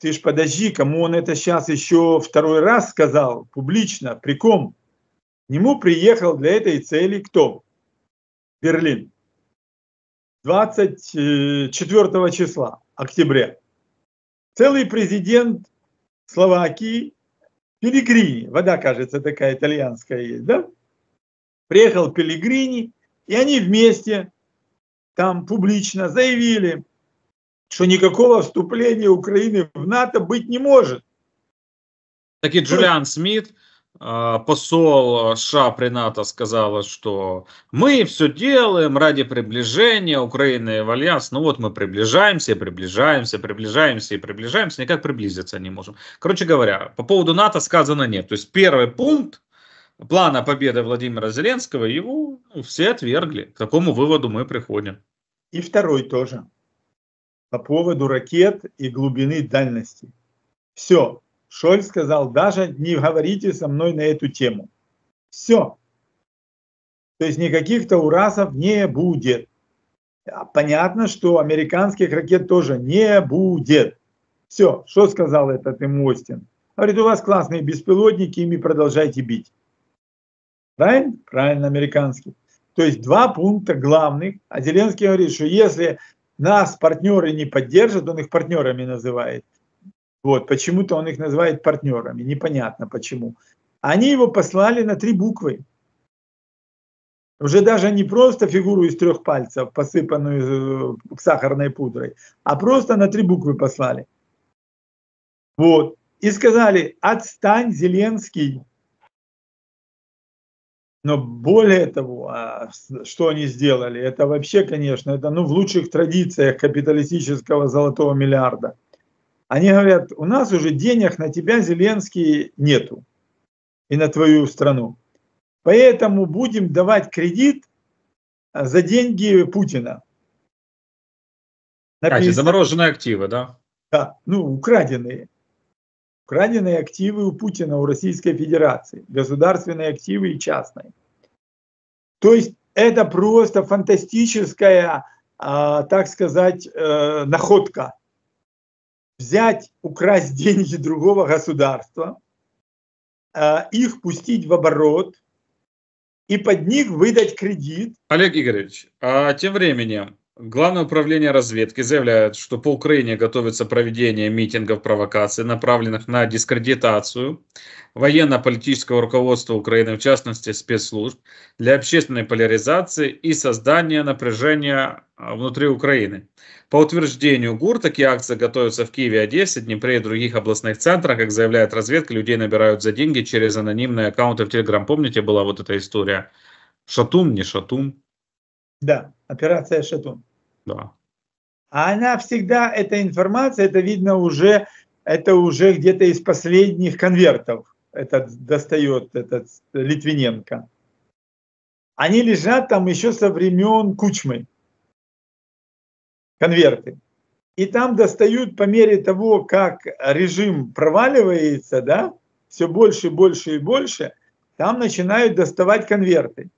Ты ж подожди, кому он это сейчас еще второй раз сказал, публично, при ком? К нему приехал для этой цели кто? Берлин. 24 числа, октября. Целый президент Словакии, Пеллегрини, вода, кажется, такая итальянская есть, да? Приехал Пеллегрини, и они вместе там публично заявили, что никакого вступления Украины в НАТО быть не может. Так и Джулиан Смит... Посол США при НАТО сказала, что мы все делаем ради приближения Украины в альянс. Ну вот мы приближаемся, никак приблизиться не можем. Короче говоря, по поводу НАТО сказано нет. То есть первый пункт плана победы Владимира Зеленского, его все отвергли. К такому выводу мы приходим. И второй тоже. По поводу ракет и глубины дальности. Все. Шольц сказал, даже не говорите со мной на эту тему. Все. То есть никаких таурасов не будет. Понятно, что американских ракет тоже не будет. Все. Что сказал этот им Остин? Говорит, у вас классные беспилотники, ими продолжайте бить. Правильно? Правильно, американские. То есть два пункта главных. А Зеленский говорит, что если нас партнеры не поддержат, он их партнерами называет. Вот, почему-то он их называет партнерами, непонятно почему. Они его послали на 3 буквы. Уже даже не просто фигуру из 3 пальцев, посыпанную сахарной пудрой, а просто на 3 буквы послали. Вот. И сказали, отстань, Зеленский. Но более того, что они сделали, это вообще, конечно, это ну, в лучших традициях капиталистического золотого миллиарда. Они говорят, у нас уже денег на тебя, Зеленский, нету и на твою страну. Поэтому будем давать кредит за деньги Путина. Кстати, замороженные активы, да? Да, ну, украденные. Украденные активы у Путина, у Российской Федерации. Государственные активы и частные. То есть это просто фантастическая, так сказать, находка. Взять, украсть деньги другого государства, их пустить в оборот и под них выдать кредит. Олег Игоревич, а тем временем Главное управление разведки заявляет, что по Украине готовится проведение митингов провокаций, направленных на дискредитацию военно-политического руководства Украины, в частности спецслужб, для общественной поляризации и создания напряжения внутри Украины. По утверждению ГУР, такие акции готовятся в Киеве, Одессе, Днепре и других областных центрах. Как заявляет разведка, людей набирают за деньги через анонимные аккаунты в Телеграм. Помните, была вот эта история? Шатун, не Шатун? Да, операция Шатун. Да. А она всегда, эта информация, это видно уже, где-то из последних конвертов этот достает этот Литвиненко. Они лежат там еще со времен Кучмы. Конверты. И там достают по мере того, как режим проваливается, да, все больше, больше и больше, там начинают доставать конверты.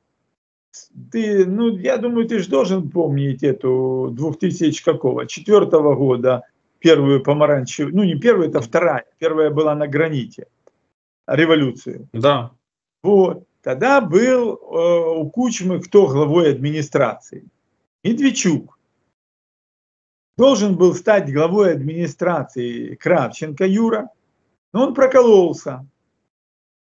Ты, ну, я думаю, ты же должен помнить эту 2004 года первую помаранчевую, ну не первую, это вторая, первая была на граните, революцию. Да. Вот, тогда был у Кучмы кто главой администрации? Медведчук. Должен был стать главой администрации Кравченко Юра, но он прокололся.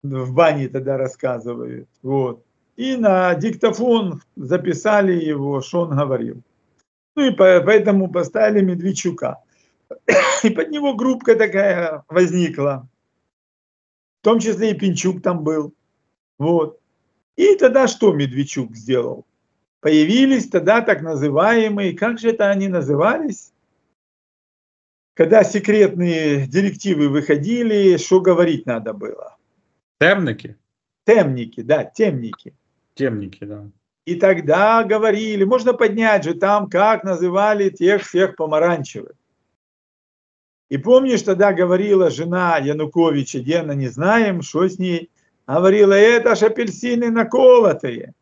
В бане тогда рассказывают, вот. И на диктофон записали его, что он говорил. Ну и поэтому поставили Медведчука. И под него группка такая возникла. В том числе и Пинчук там был. Вот. И тогда что Медведчук сделал? Появились тогда так называемые, как же это они назывались? Когда секретные директивы выходили, что говорить надо было? Темники? Темники, да, темники. Темники, да. И тогда говорили, можно поднять же там, как называли тех всех помаранчевых. И помнишь, тогда говорила жена Януковича, Гена, не знаем, что с ней, говорила, это ж апельсины наколотые.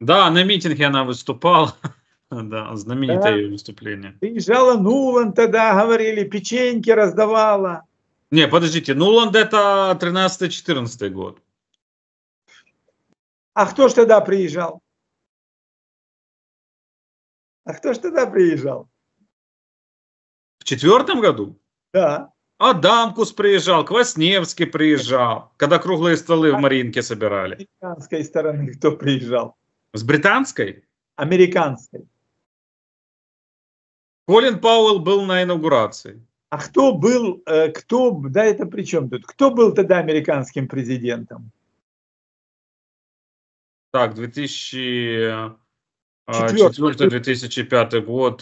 Да, на митинге она выступала, да, знаменитое ее выступление. Приезжала Нуланд тогда, говорили, печеньки раздавала. Не, подождите, Нуланд это 13-14 год. А кто ж тогда приезжал? В 4-м году? Да. Адамкус приезжал, Квасневский приезжал, когда круглые столы в Маринке собирали. С американской стороны кто приезжал? С британской? Американской. Колин Пауэлл был на инаугурации. А кто был, да это при чем тут? Кто был тогда американским президентом? Так, 2004-2005 год,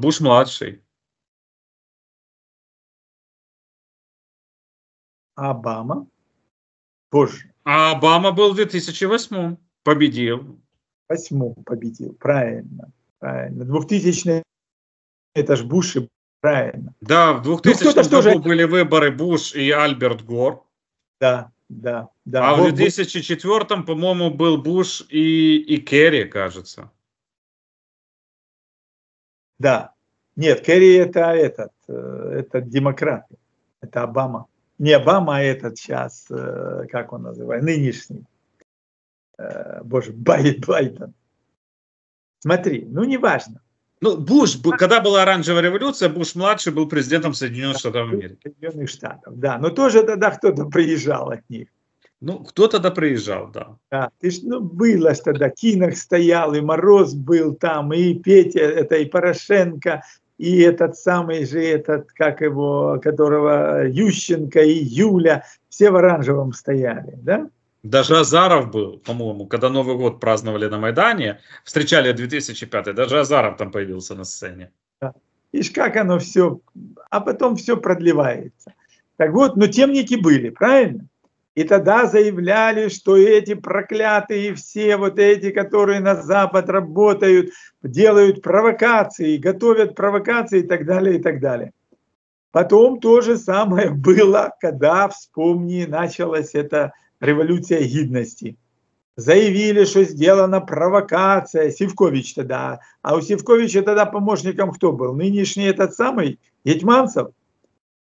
Буш-младший. Обама? Позже. А Обама был в 2008-м, победил. В 2008-м победил, правильно, правильно. 2000-й, это ж Буши, правильно. Да, в 2000-м году были выборы Буш и Альберт Гор. Да. Да, да. А в 2004-м, по-моему, был Буш и Керри, кажется. Да. Нет, Керри это демократы. Это Обама. Не Обама, а этот сейчас, как он называется, нынешний. Боже, Байден. Смотри, ну неважно. Ну, Буш, когда была оранжевая революция, Буш-младший был президентом Соединенных Штатов Америки. Соединенных Штатов, да. Но тоже тогда кто-то приезжал от них. Ну, кто-то тогда приезжал, да. Да. Ты ж, ну, было ж тогда. Кинах стоял, и Мороз был там, и Петя, это и Порошенко, и этот самый же, этот, как его, которого Ющенко, и Юля. Все в оранжевом стояли, да? Даже Азаров был, по-моему, когда Новый год праздновали на Майдане, встречали 2005-й, даже Азаров там появился на сцене. Видишь, как оно все, а потом все продлевается. Так вот, но темники были, правильно? И тогда заявляли, что эти проклятые все, вот эти, которые на Запад работают, делают провокации, готовят провокации и так далее, и так далее. Потом то же самое было, когда, вспомни, началась эта революция гидности. Заявили, что сделана провокация. Сивкович тогда. А у Сивковича тогда помощником кто был? Нынешний этот самый Гетманцев.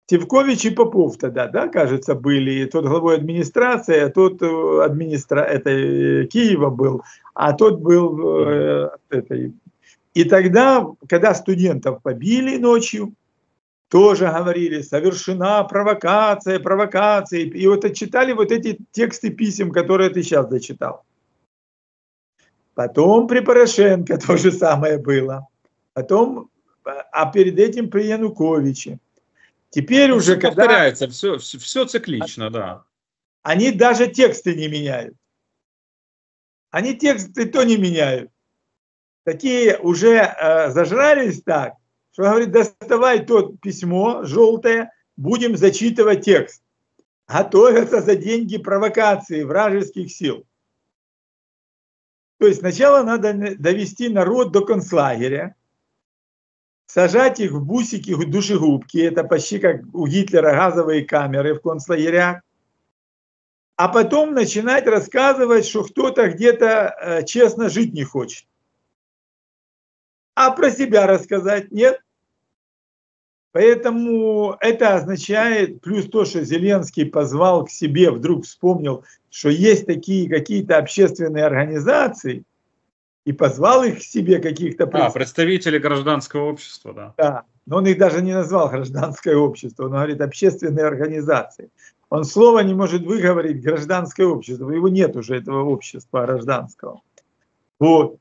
Сивкович и Попов тогда, да, кажется, были. Тот главой администрации, а тот это Киева был, а тот был И тогда, когда студентов побили ночью, тоже говорили, совершена провокация, провокация. И вот отчитали вот эти тексты писем, которые ты сейчас зачитал. Потом при Порошенко то же самое было. Потом, а перед этим при Януковиче. Теперь ну, уже все когда... Повторяется, все циклично, да. Они даже тексты не меняют. Они тексты то не меняют. Такие уже зажрались так, что говорит, доставай то письмо желтое, будем зачитывать текст. Готовятся за деньги провокации вражеских сил. То есть сначала надо довести народ до концлагеря, сажать их в бусики, в душегубки, это почти как у Гитлера газовые камеры в концлагерях, а потом начинать рассказывать, что кто-то где-то честно жить не хочет. А про себя рассказать нет. Поэтому это означает, плюс то, что Зеленский позвал к себе, вдруг вспомнил, что есть такие какие-то общественные организации, и позвал их к себе каких-то... представители гражданского общества, да. Да, но он их даже не назвал гражданское общество, он говорит общественные организации. Он слова не может выговорить гражданское общество, его нет уже этого общества гражданского. Вот.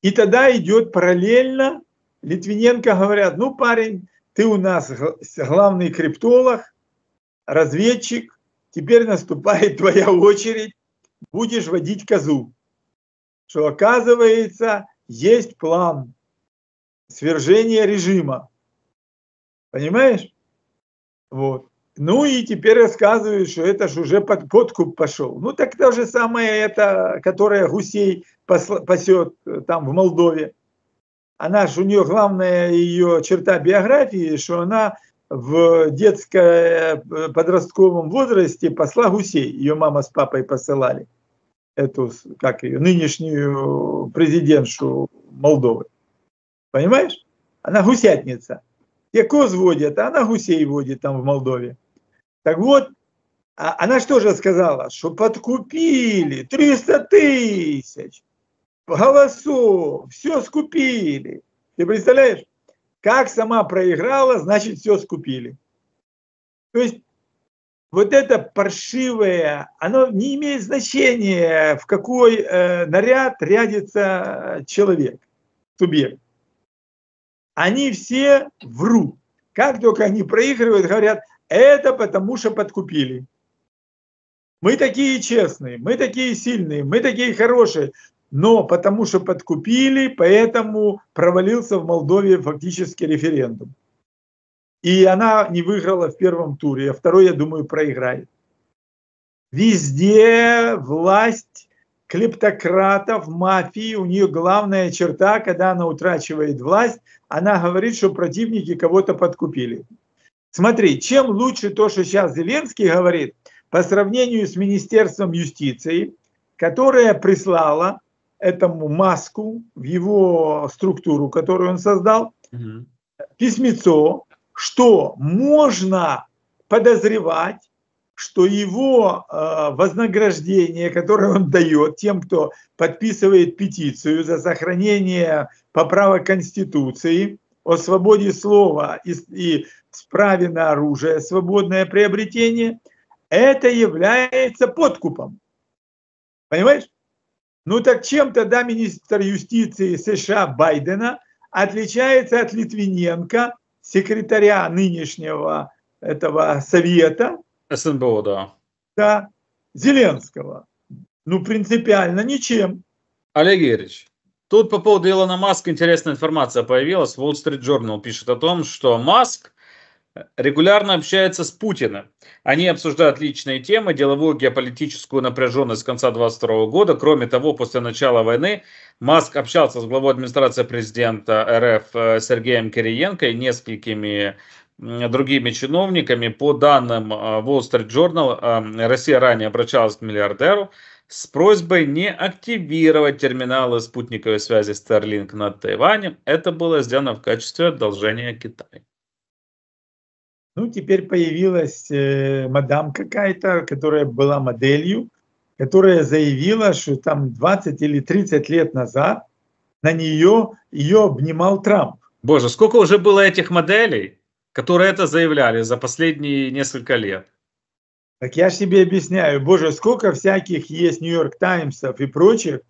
И тогда идет параллельно, Литвиненко говорят, ну парень, ты у нас главный криптолог, разведчик, теперь наступает твоя очередь, будешь водить козу. Что оказывается, есть план свержения режима. Понимаешь? Вот. Ну и теперь рассказывают, что это же уже под подкуп пошел. Ну так то же самое это, которое гусей пасет там в Молдове. Она же, у нее главная ее черта биографии, что она в детско-подростковом возрасте пасла гусей. Ее мама с папой посылали. Эту, как ее, нынешнюю президентшу Молдовы. Понимаешь? Она гусятница. Те коз водят, а она гусей водит там в Молдове. Так вот, она что же сказала? Что подкупили 300 000 голосов, все скупили. Ты представляешь? Как сама проиграла, значит все скупили. То есть, вот это паршивое, оно не имеет значения, в какой наряд рядится человек, субъект. Они все врут. Как только они проигрывают, говорят, это потому что подкупили. Мы такие честные, мы такие сильные, мы такие хорошие, но потому что подкупили, поэтому провалился в Молдове фактически референдум. И она не выиграла в первом туре, а второй, я думаю, проиграет. Везде власть клептократов, мафии, у нее главная черта, когда она утрачивает власть, она говорит, что противники кого-то подкупили. Смотри, чем лучше то, что сейчас Зеленский говорит, по сравнению с Министерством юстиции, которое прислало этому Маску в его структуру, которую он создал, письмецо, что можно подозревать, что его вознаграждение, которое он дает тем, кто подписывает петицию за сохранение поправок Конституции о свободе слова и праве на оружие, свободное приобретение, это является подкупом. Понимаешь? Ну так чем тогда министр юстиции США Байдена отличается от Литвиненко, секретаря нынешнего этого совета. СНБО, да. Да, Зеленского. Ну, принципиально ничем. Олег Игоревич, тут по поводу Илона Маска интересная информация появилась. Wall Street Journal пишет о том, что Маск регулярно общается с Путиным. Они обсуждают личные темы, деловую геополитическую напряженность с конца 2022 года. Кроме того, после начала войны Маск общался с главой администрации президента РФ Сергеем Кириенко и несколькими другими чиновниками. По данным Wall Street Journal, Россия ранее обращалась к миллиардеру с просьбой не активировать терминалы спутниковой связи Starlink над Тайванем. Это было сделано в качестве одолжения Китая. Ну, теперь появилась мадам какая-то, которая была моделью, которая заявила, что там 20 или 30 лет назад на нее ее обнимал Трамп. Боже, сколько уже было этих моделей, которые это заявляли за последние несколько лет? Так я себе объясняю, боже, сколько всяких есть Нью-Йорк Таймсов и прочих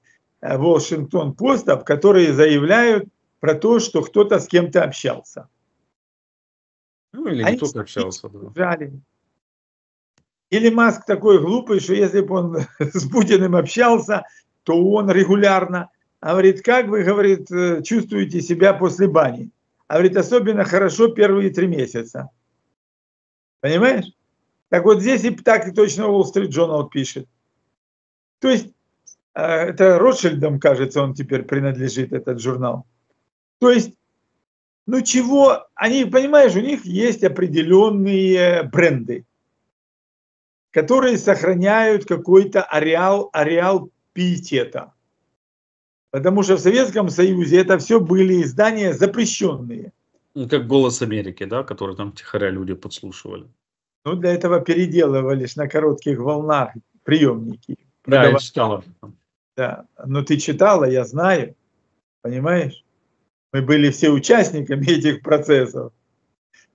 Вашингтон Постов, которые заявляют про то, что кто-то с кем-то общался. Ну или не только общался. Да. Или Маск такой глупый, что если бы он с Путиным общался, то он регулярно говорит, как вы, говорит, чувствуете себя после бани? А говорит, особенно хорошо первые 3 месяца. Понимаешь? Так вот здесь и так и точно Wall Street Journal пишет. То есть, это Ротшильдам, кажется, он теперь принадлежит, этот журнал. То есть, ну чего, они, понимаешь, у них есть определенные бренды, которые сохраняют какой-то ареал пиетета. Потому что в Советском Союзе это все были издания запрещенные. Ну, как «Голос Америки», да, который там втихаря люди подслушивали. Ну, для этого переделывались на коротких волнах приемники. Да, я читала. Да, но ты читала, я знаю, понимаешь? Мы были все участниками этих процессов.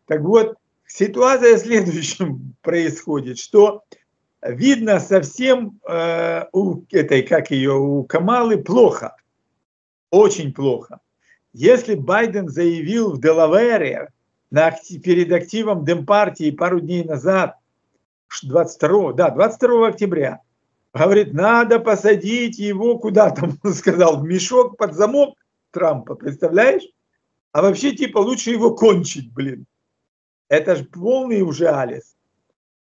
Так вот, ситуация следующим происходит, что видно совсем у этой, как ее, у Камалы плохо, очень плохо. Если Байден заявил в Делавере перед активом Демпартии пару дней назад, 22 октября, говорит, надо посадить его куда там, он сказал, в мешок под замок, Трампа, представляешь? А вообще, типа, лучше его кончить, блин. Это же полный уже алис.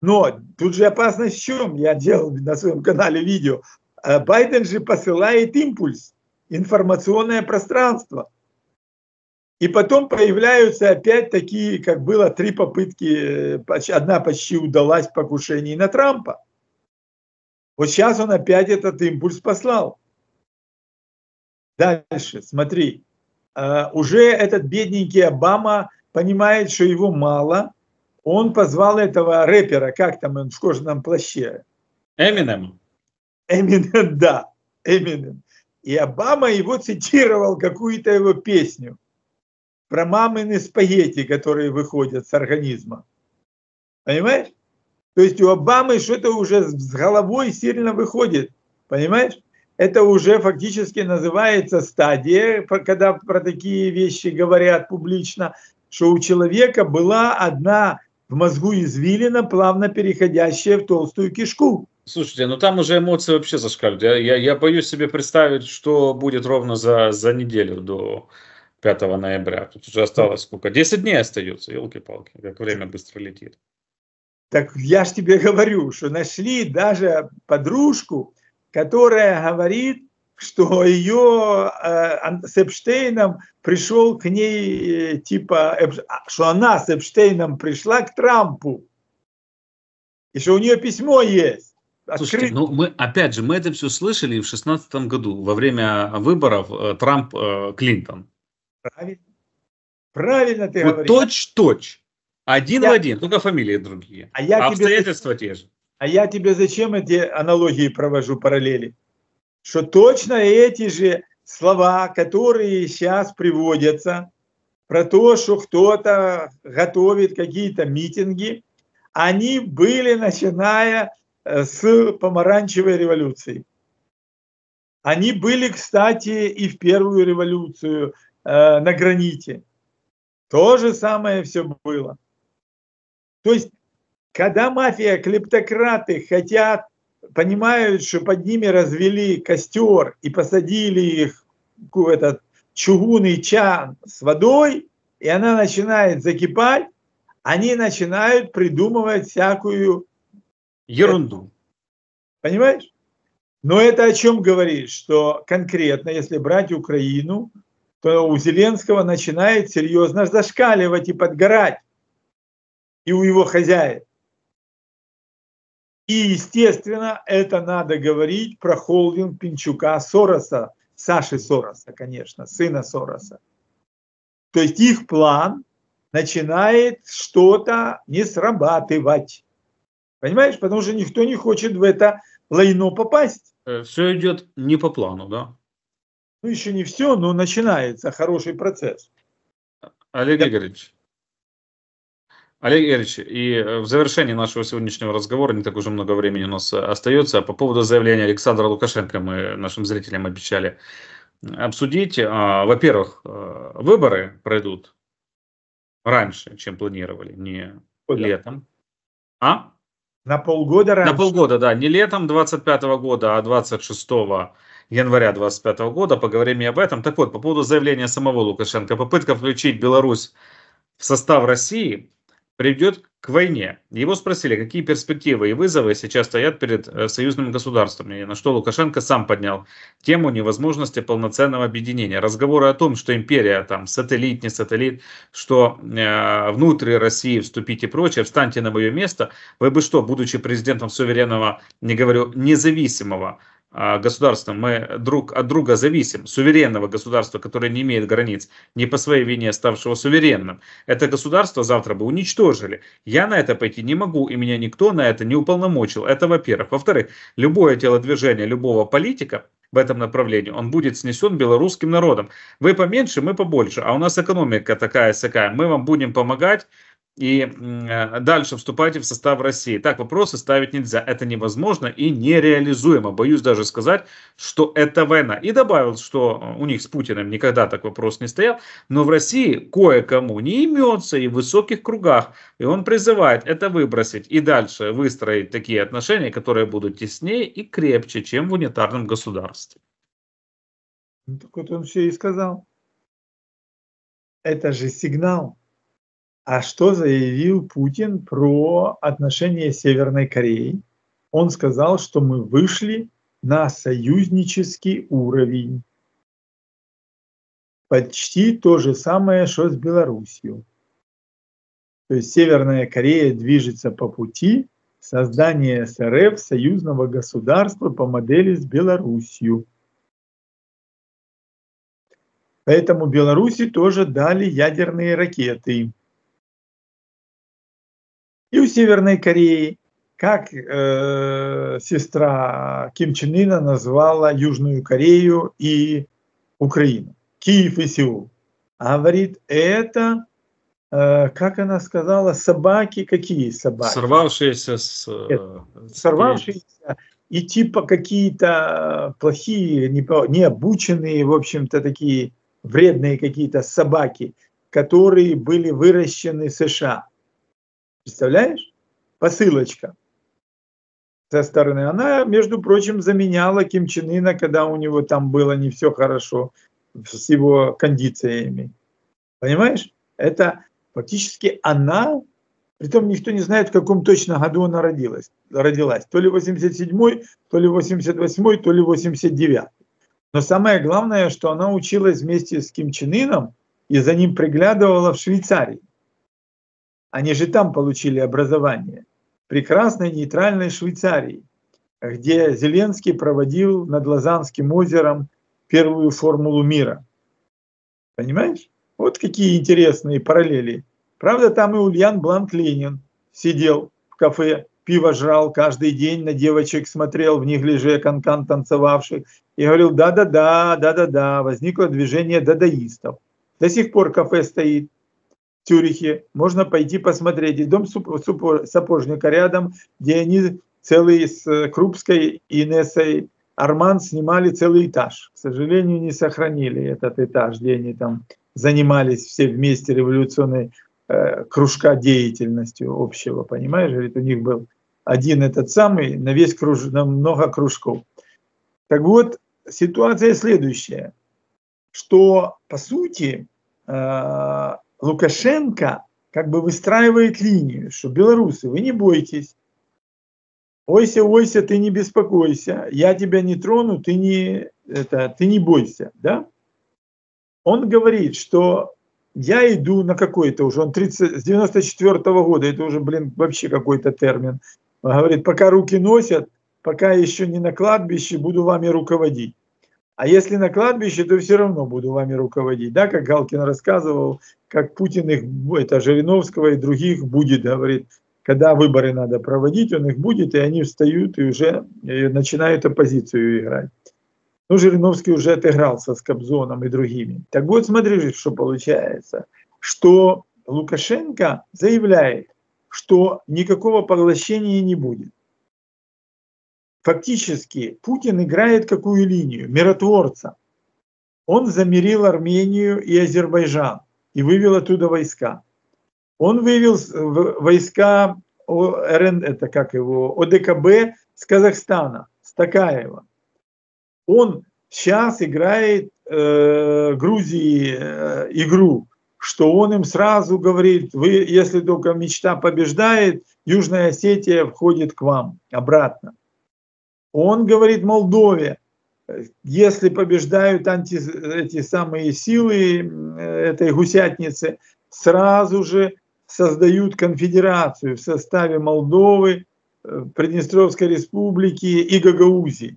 Но тут же опасность в чем? Я делал на своем канале видео. Байден же посылает импульс, информационное пространство. И потом появляются опять такие, как было, 3 попытки, одна почти удалась, покушение на Трампа. Вот сейчас он опять этот импульс послал. Дальше, смотри, уже этот бедненький Обама понимает, что его мало. Он позвал этого рэпера, как там он в кожаном плаще? Эминем. Эминем, да, Эминем. И Обама его цитировал, какую-то его песню про мамины спагетти, которые выходят с организма. Понимаешь? То есть у Обамы что-то уже с головой сильно выходит, понимаешь? Это уже фактически называется стадия, когда про такие вещи говорят публично, что у человека была одна в мозгу извилина, плавно переходящая в толстую кишку. Слушайте, ну там уже эмоции вообще зашкаливают. Я боюсь себе представить, что будет ровно за неделю до 5 ноября. Тут уже осталось сколько? 10 дней остается, елки-палки, как время быстро летит. Так я ж тебе говорю, что нашли даже подружку, которая говорит, что ее с Эпштейном пришел к ней, типа, что она с Эпштейном пришла к Трампу, и что у нее письмо есть. Слушайте, ну мы, опять же, мы это все слышали в 2016 году, во время выборов Трамп-Клинтон. Правильно, правильно ты говоришь. Точь-точь, один в один, только фамилии другие, обстоятельства те же. А я тебе зачем эти аналогии провожу, параллели? Что точно эти же слова, которые сейчас приводятся, про то, что кто-то готовит какие-то митинги, они были, начиная с помаранчевой революции. Они были, кстати, и в первую революцию на граните. То же самое все было. То есть, когда мафия, клептократы хотят, понимают, что под ними развели костер и посадили их в этот чугунный чан с водой, и она начинает закипать, они начинают придумывать всякую ерунду. Понимаешь? Но это о чем говорит, что конкретно, если брать Украину, то у Зеленского начинает серьезно зашкаливать и подгорать, и у его хозяев. И, естественно, это надо говорить про холдинг Пинчука Сороса, Саши Сороса, конечно, сына Сороса. То есть их план начинает что-то не срабатывать. Понимаешь? Потому что никто не хочет в это лайно попасть. Все идет не по плану, да? Ну, еще не все, но начинается хороший процесс. Олег Игоревич, и в завершении нашего сегодняшнего разговора, не так уже много времени у нас остается, по поводу заявления Александра Лукашенко мы нашим зрителям обещали обсудить. Во-первых, выборы пройдут раньше, чем планировали, не летом. А? На полгода раньше. На полгода, да, не летом 25 года, а 26 января 25 года. Поговорим и об этом. Так вот, по поводу заявления самого Лукашенко. Попытка включить Беларусь в состав России приведет к войне. Его спросили, какие перспективы и вызовы сейчас стоят перед союзным государством, и на что Лукашенко сам поднял тему невозможности полноценного объединения. Разговоры о том, что империя, там, сателлит, не сателлит, что внутрь России вступить и прочее, встаньте на мое место, вы бы что, будучи президентом суверенного, не говорю независимого государства, мы друг от друга зависим, суверенного государства, которое не имеет границ, не по своей вине ставшего суверенным, это государство завтра бы уничтожили. Я на это пойти не могу, и меня никто на это не уполномочил. Это во-первых. Во-вторых, любое телодвижение любого политика в этом направлении, он будет снесен белорусским народом. Вы поменьше, мы побольше, а у нас экономика такая-сякая, мы вам будем помогать, и дальше вступайте в состав России. Так вопросы ставить нельзя. Это невозможно и нереализуемо. Боюсь даже сказать, что это война. И добавил, что у них с Путиным никогда так вопрос не стоял. Но в России кое-кому не имется и в высоких кругах. И он призывает это выбросить и дальше выстроить такие отношения, которые будут теснее и крепче, чем в унитарном государстве. Так вот он все и сказал. Это же сигнал. А что заявил Путин про отношения с Северной Кореей? Он сказал, что мы вышли на союзнический уровень. Почти то же самое, что с Белоруссией. То есть Северная Корея движется по пути создания СРФ союзного государства по модели с Белоруссией. Поэтому Беларуси тоже дали ядерные ракеты. И у Северной Кореи, как сестра Ким Чен Ына назвала Южную Корею и Украину, Киев и Сеул. А говорит, это, как она сказала, собаки, какие собаки? Сорвавшиеся с... Сорвавшиеся и типа какие-то плохие, необученные, в общем-то, такие вредные какие-то собаки, которые были выращены в США. Представляешь? Посылочка со стороны. Она, между прочим, заменяла Ким Чен Ына, когда у него там было не все хорошо с его кондициями. Понимаешь? Это фактически она, притом никто не знает, в каком точно году она родилась. То ли 87-й, то ли 88-й, то ли 89-й. Но самое главное, что она училась вместе с Ким Чен Ыном и за ним приглядывала в Швейцарии. Они же там получили образование. В прекрасной нейтральной Швейцарии, где Зеленский проводил над Лозанским озером первую формулу мира. Понимаешь? Вот какие интересные параллели. Правда, там и Ульян Бланк-Ленин сидел в кафе, пиво жрал каждый день, на девочек смотрел, в них лежа канкан танцевавших. И говорил, да-да-да, да-да-да. Возникло движение дадаистов. До сих пор кафе стоит. В Цюрихе, можно пойти посмотреть, и дом сапожника рядом, где они целый с Крупской и Инессой Арман снимали целый этаж. К сожалению, не сохранили этот этаж, где они там занимались все вместе революционной кружка деятельностью общего, понимаешь? Говорит, у них был один этот самый на весь на много кружков. Так вот, ситуация следующая, что по сути Лукашенко как бы выстраивает линию, что белорусы, вы не бойтесь. Ойся, ойся, ты не беспокойся, я тебя не трону, ты не бойся, да? Он говорит, что я иду на какой-то уже, он с 94-го года, это уже, блин, вообще какой-то термин. Он говорит, пока руки носят, пока еще не на кладбище, буду вами руководить. А если на кладбище, то все равно буду вами руководить, да, как Галкин рассказывал, как Путин их, это Жириновского и других будет, говорит, когда выборы надо проводить, он их будет, и они встают и уже начинают оппозицию играть. Ну, Жириновский уже отыгрался с Кобзоном и другими. Так вот, смотри, что получается, что Лукашенко заявляет, что никакого поглощения не будет. Фактически Путин играет какую линию? Миротворца. Он замирил Армению и Азербайджан и вывел оттуда войска. Он вывел войска ОДКБ с Казахстана, с Токаева. Он сейчас играет Грузии игру, что он им сразу говорит, вы, если только мечта побеждает, Южная Осетия входит к вам обратно. Он говорит Молдове, если побеждают эти самые силы этой гусятницы, сразу же создают конфедерацию в составе Молдовы, Приднестровской республики и Гагаузии.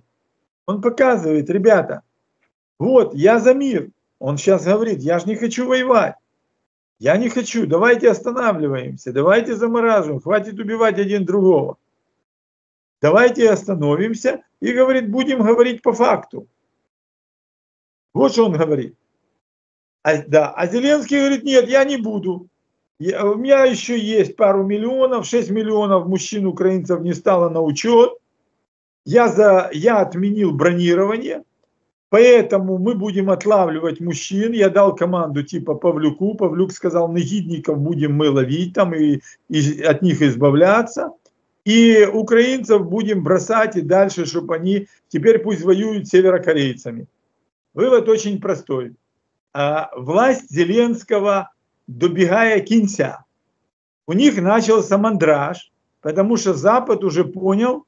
Он показывает, ребята, вот, я за мир. Он сейчас говорит, я же не хочу воевать. Я не хочу, давайте останавливаемся, давайте замораживаем, хватит убивать один другого. Давайте остановимся и, говорит, будем говорить по факту. Вот что он говорит. А Зеленский говорит, нет, я не буду. У меня еще есть пару миллионов, 6 миллионов мужчин-украинцев не стало на учет. Я отменил бронирование, поэтому мы будем отлавливать мужчин. Я дал команду типа Павлюку. Павлюк сказал, негидников будем мы ловить там и от них избавляться. И украинцев будем бросать и дальше, чтобы они теперь пусть воюют с северокорейцами. Вывод очень простой. Власть Зеленского, добегая конца, у них начался мандраж, потому что Запад уже понял,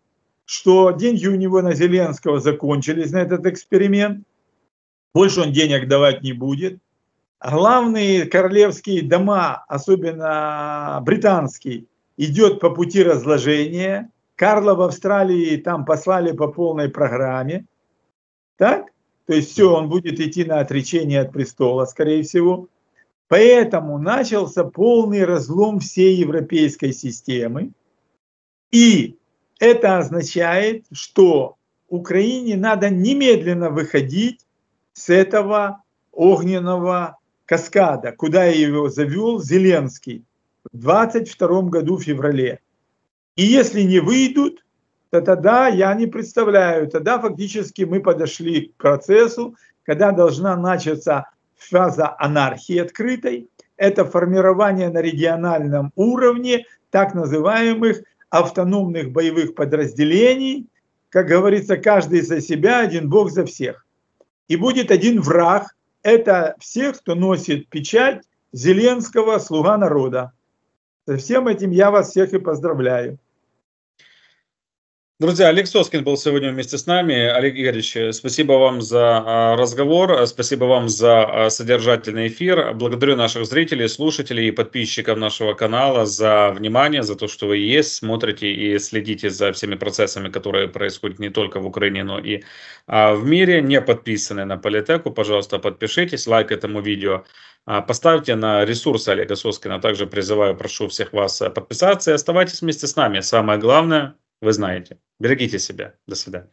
что деньги у него на Зеленского закончились, на этот эксперимент. Больше он денег давать не будет. Главные королевские дома, особенно британский, идет по пути разложения. Карла в Австралии там послали по полной программе. Так? То есть все, он будет идти на отречение от престола, скорее всего. Поэтому начался полный разлом всей европейской системы. И это означает, что Украине надо немедленно выходить с этого огненного каскада, куда его завел Зеленский в 2022 году в феврале. И если не выйдут, то тогда я не представляю, тогда фактически мы подошли к процессу, когда должна начаться фаза анархии открытой. Это формирование на региональном уровне так называемых автономных боевых подразделений. Как говорится, каждый за себя, один Бог за всех. И будет один враг. Это все, кто носит печать Зеленского, слуга народа. Со всем этим я вас всех и поздравляю. Друзья, Олег Соскин был сегодня вместе с нами. Олег Игоревич, спасибо вам за разговор, спасибо вам за содержательный эфир. Благодарю наших зрителей, слушателей и подписчиков нашего канала за внимание, за то, что вы есть, смотрите и следите за всеми процессами, которые происходят не только в Украине, но и в мире. Не подписаны на Политеку, пожалуйста, подпишитесь, лайк этому видео. Поставьте на ресурсы Олега Соскина. Также призываю, прошу всех вас подписаться и оставайтесь вместе с нами. Самое главное, вы знаете. Берегите себя. До свидания.